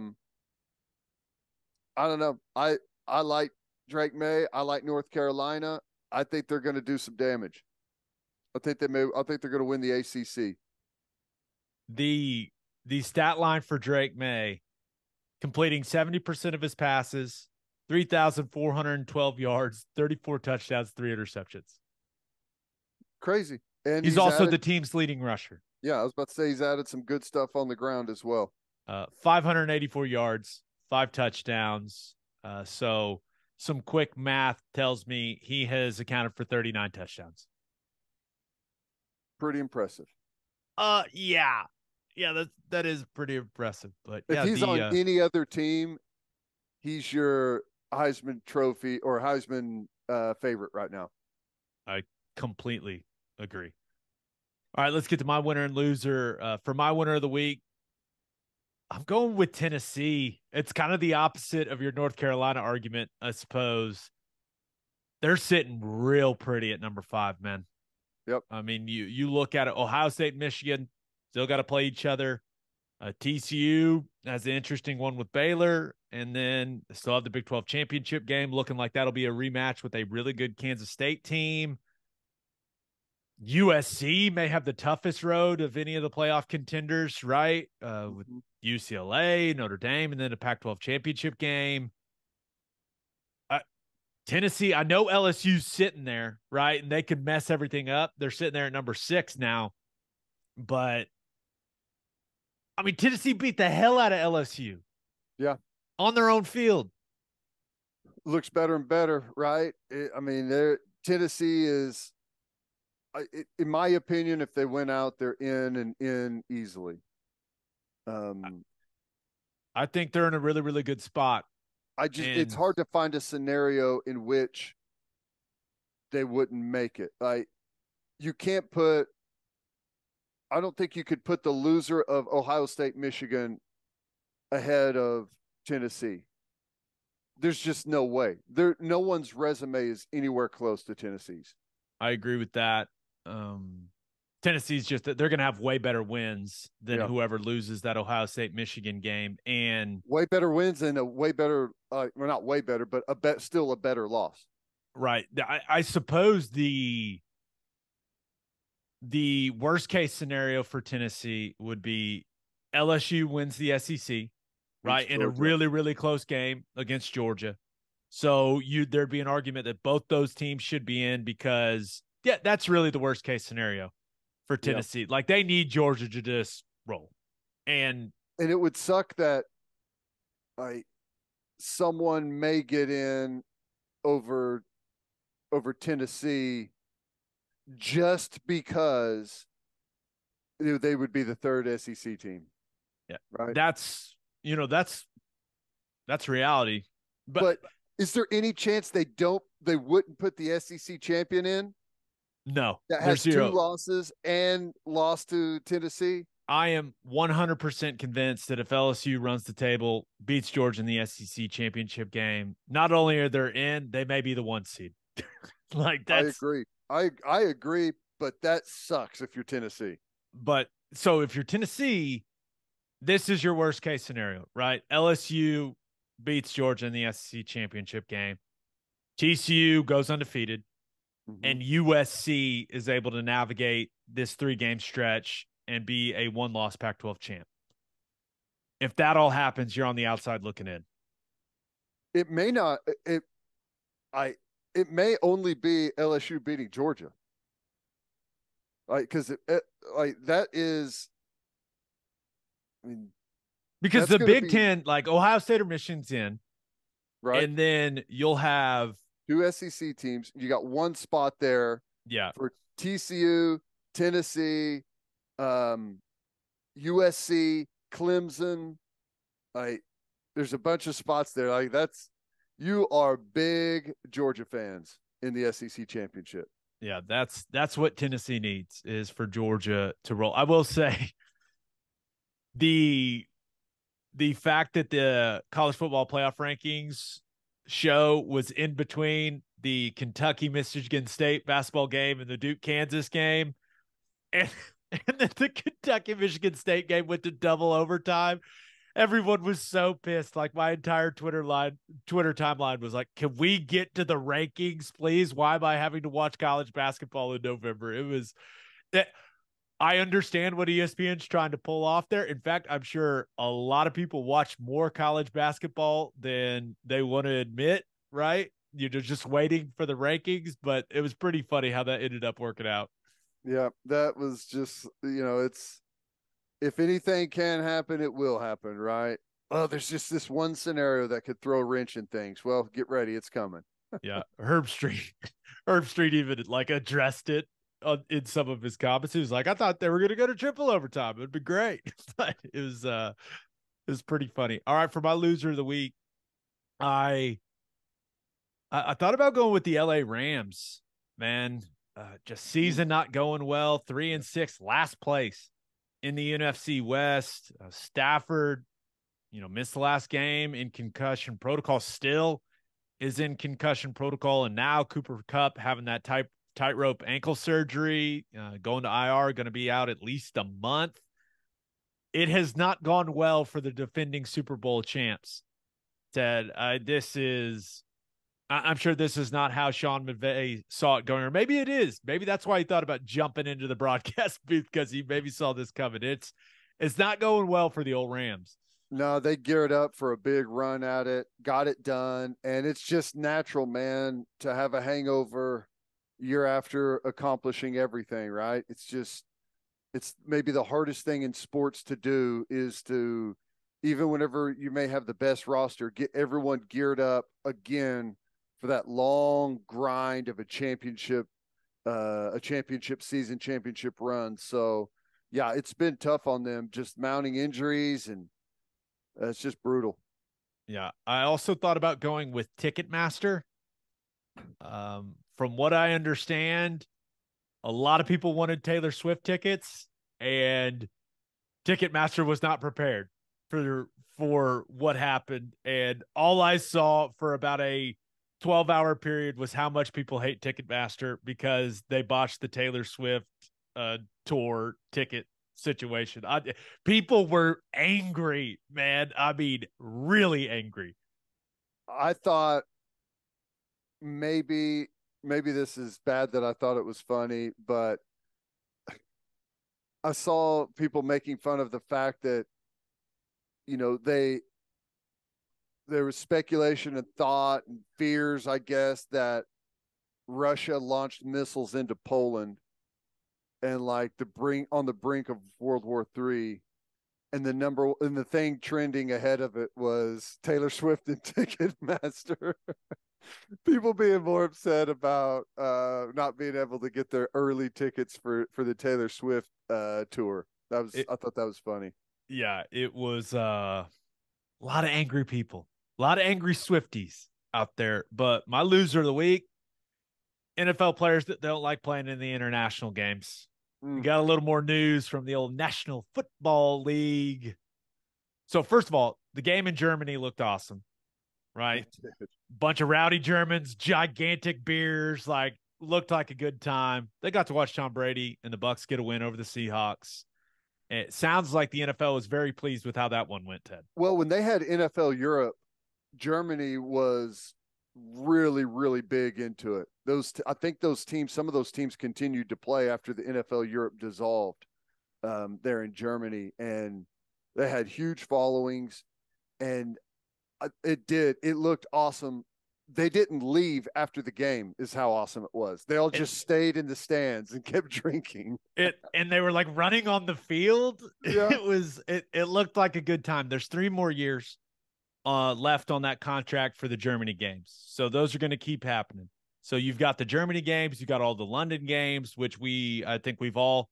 don't know. I like Drake May. I like North Carolina. I think they're going to do some damage. I think they're going to win the ACC. The stat line for Drake May, completing 70% of his passes, 3,412 yards, 34 touchdowns, 3 interceptions. Crazy. And he's also the team's leading rusher. Yeah, I was about to say he's added some good stuff on the ground as well. 584 yards, 5 touchdowns. So some quick math tells me he has accounted for 39 touchdowns. Pretty impressive. Yeah, that is pretty impressive. But if he's on any other team, he's your Heisman Trophy or Heisman favorite right now. I completely agree. All right, let's get to my winner and loser. For my winner of the week, I'm going with Tennessee. It's kind of the opposite of your North Carolina argument, I suppose. They're sitting real pretty at number 5, man. Yep. I mean, you look at it, Ohio State, Michigan, still got to play each other. TCU has an interesting one with Baylor, and then still have the Big 12 championship game, looking like that'll be a rematch with a really good Kansas State team. USC may have the toughest road of any of the playoff contenders, right? With UCLA, Notre Dame, and then a Pac-12 championship game. Tennessee, I know LSU's sitting there, right? And they could mess everything up. They're sitting there at number 6 now. But, I mean, Tennessee beat the hell out of LSU. Yeah. On their own field. Looks better and better, right? Tennessee is, in my opinion, if they went out, they're in and in easily. I think they're in a really, really good spot. It's hard to find a scenario in which they wouldn't make it. I don't think you could put the loser of Ohio State, Michigan ahead of Tennessee. There's just no way. No one's resume is anywhere close to Tennessee's. I agree with that. Tennessee's just that they're going to have way better wins than whoever loses that Ohio State Michigan game, and way better wins and a way better, not way better, but still a better loss. Right. I suppose the worst case scenario for Tennessee would be LSU wins the SEC, right, in a really, really close game against Georgia. So there'd be an argument that both those teams should be in because that's really the worst case scenario for Tennessee. Yep. Like, they need Georgia to just roll. And it would suck that someone may get in over Tennessee just because they would be the 3rd SEC team. Yeah. Right. That's reality. But is there any chance they wouldn't put the SEC champion in? No, that has 2 losses and lost to Tennessee. I am 100% convinced that if LSU runs the table, beats Georgia in the SEC championship game, not only are they in, they may be the 1 seed. I agree. I agree, but that sucks if you're Tennessee. But so if you're Tennessee, this is your worst case scenario, right? LSU beats Georgia in the SEC championship game. TCU goes undefeated. Mm-hmm. And USC is able to navigate this 3-game stretch and be a 1-loss Pac-12 champ. If that all happens, you're on the outside looking in. It may not. It may only be LSU beating Georgia, because the Big Ten, Ohio State or Michigan's in, right, and then you'll have 2 SEC teams. You got 1 spot there Yeah. For TCU, Tennessee, USC, Clemson. There's a bunch of spots there. You are big Georgia fans in the SEC championship. Yeah, that's what Tennessee needs, is for Georgia to roll. I will say the fact that the college football playoff rankings show was in between the Kentucky-Michigan State basketball game and the Duke-Kansas game, and then the Kentucky-Michigan State game went to double overtime. Everyone was so pissed. Like, my entire Twitter timeline was like, can we get to the rankings, please? Why am I having to watch college basketball in November? It was that I understand what ESPN's trying to pull off there. In fact, I'm sure a lot of people watch more college basketball than they want to admit, right? You're just waiting for the rankings, but it was pretty funny how that ended up working out. Yeah, that was just, it's, if anything can happen, it will happen, right? Oh, there's just this one scenario that could throw a wrench in things. Well, get ready. It's coming. Yeah. Herb Street even addressed it in some of his comments. He was like, I thought they were going to go to triple overtime. It'd be great. But it was pretty funny. All right. For my loser of the week, I thought about going with the LA Rams, man. Just season not going well. 3-6, last place in the NFC West. Stafford, missed the last game in concussion protocol, still is in concussion protocol. And now Cooper Kupp having that tightrope ankle surgery, going to IR, going to be out at least a month. It has not gone well for the defending Super Bowl champs. Ted, I'm sure this is not how Sean McVay saw it going, or maybe it is. Maybe that's why he thought about jumping into the broadcast booth, because he maybe saw this coming. It's not going well for the old Rams. No, they geared up for a big run at it, got it done, and it's just natural, man, to have a hangover year after accomplishing everything, right? It's maybe the hardest thing in sports to do is to, even whenever you may have the best roster, get everyone geared up again for that long grind of a championship season, championship run. So yeah, it's been tough on them, just mounting injuries, and it's just brutal. Yeah. I also thought about going with Ticketmaster. From what I understand, a lot of people wanted Taylor Swift tickets, and Ticketmaster was not prepared for what happened. And all I saw for about a 12-hour period was how much people hate Ticketmaster because they botched the Taylor Swift tour ticket situation. People were angry, man. I mean, really angry. I thought maybe this is bad that I thought it was funny, but I saw people making fun of the fact that, there was speculation and thought and fears, I guess, that Russia launched missiles into Poland and on the brink of World War III. And the thing trending ahead of it was Taylor Swift and Ticketmaster. People being more upset about not being able to get their early tickets for the Taylor Swift tour. I thought that was funny. Yeah, it was a lot of angry people. A lot of angry Swifties out there. But my loser of the week, NFL players that don't like playing in the international games. We got a little more news from the old National Football League. So first of all, the game in Germany looked awesome, right? Bunch of rowdy Germans, gigantic beers, looked like a good time. They got to watch Tom Brady and the Bucs get a win over the Seahawks. It sounds like the NFL was very pleased with how that one went, Ted. Well, when they had NFL Europe, Germany was really, really big into it. Some of those teams continued to play after the NFL Europe dissolved there in Germany, and they had huge followings, and it looked awesome. They didn't leave after the game is how awesome it was. They all just stayed in the stands and kept drinking. And they were running on the field. Yeah. It looked like a good time. There's 3 more years left on that contract for the Germany games. So those are going to keep happening. So you've got the Germany games, you've got all the London games, which I think we've all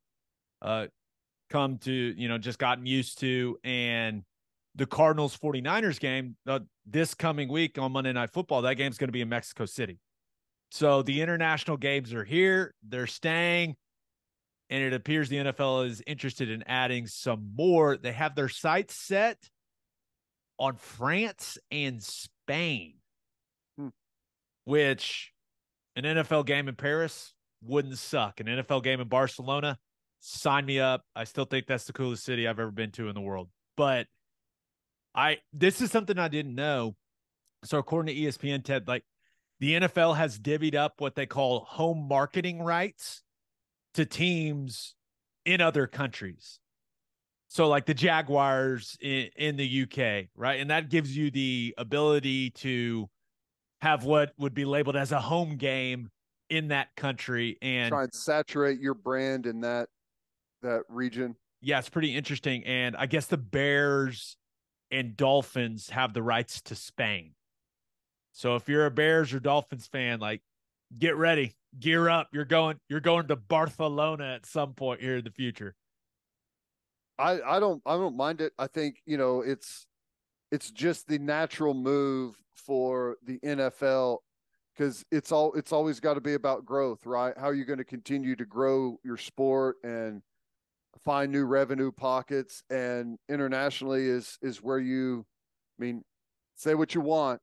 come to, just gotten used to. And the Cardinals 49ers game this coming week on Monday Night Football, that game's going to be in Mexico City. So the international games are here, they're staying, and it appears the NFL is interested in adding some more. They have their sights set on France and Spain, which an NFL game in Paris wouldn't suck. An NFL game in Barcelona, sign me up. I still think that's the coolest city I've ever been to in the world. But this is something I didn't know. So according to ESPN, Ted, the NFL has divvied up what they call home marketing rights to teams in other countries. So the Jaguars in the UK, right? And that gives you the ability to have what would be labeled as a home game in that country and try and saturate your brand in that region. Yeah, it's pretty interesting. And I guess the Bears and Dolphins have the rights to Spain. So if you're a Bears or Dolphins fan, get ready, gear up. You're going to Barcelona at some point here in the future. I don't mind it. I think, it's just the natural move for the NFL because it's always got to be about growth, right? How are you going to continue to grow your sport and find new revenue pockets? And internationally is where say what you want.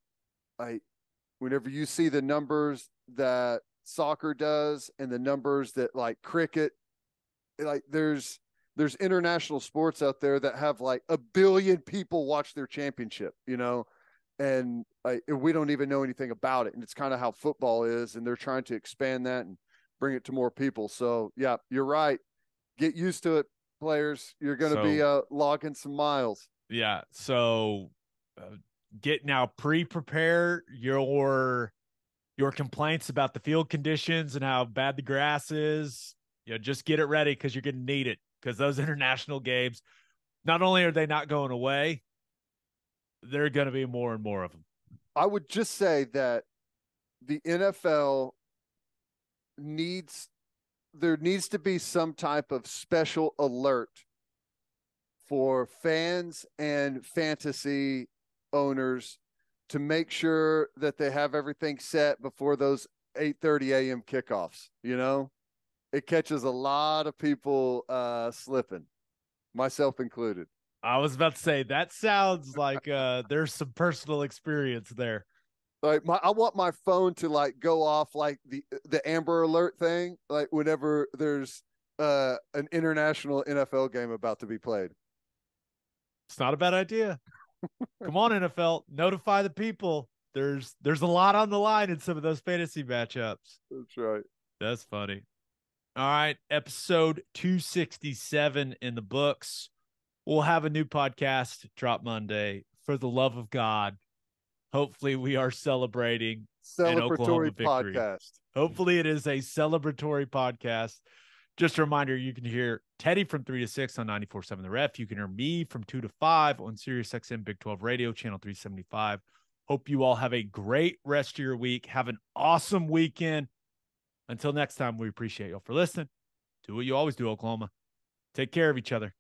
Whenever you see the numbers that soccer does and the numbers that cricket, there's international sports out there that have 1 billion people watch their championship, and we don't even know anything about it. And it's kind of how football is, and they're trying to expand that and bring it to more people. So yeah, you're right. Get used to it, players. You're going to be logging some miles. Yeah. So get now prepare your complaints about the field conditions and how bad the grass is. Just get it ready because you're going to need it, because those international games, not only are they not going away, they're going to be more and more of them. I would just say that the NFL there needs to be some type of special alert for fans and fantasy owners to make sure that they have everything set before those 8:30 a.m. kickoffs. It catches a lot of people slipping, myself included. I was about to say, that sounds like there's some personal experience there. I want my phone to go off the Amber Alert thing, whenever there's an international NFL game about to be played. It's not a bad idea. Come on, NFL, notify the people. There's a lot on the line in some of those fantasy matchups. That's right. That's funny. All right, episode 267 in the books. We'll have a new podcast drop Monday. For the love of God, hopefully we are celebrating an Oklahoma victory. Podcast. Hopefully it is a celebratory podcast. Just a reminder, you can hear Teddy from 3 to 6 on 94.7 The Ref. You can hear me from 2 to 5 on SiriusXM Big 12 Radio, Channel 375. Hope you all have a great rest of your week. Have an awesome weekend. Until next time, we appreciate y'all for listening. Do what you always do, Oklahoma. Take care of each other.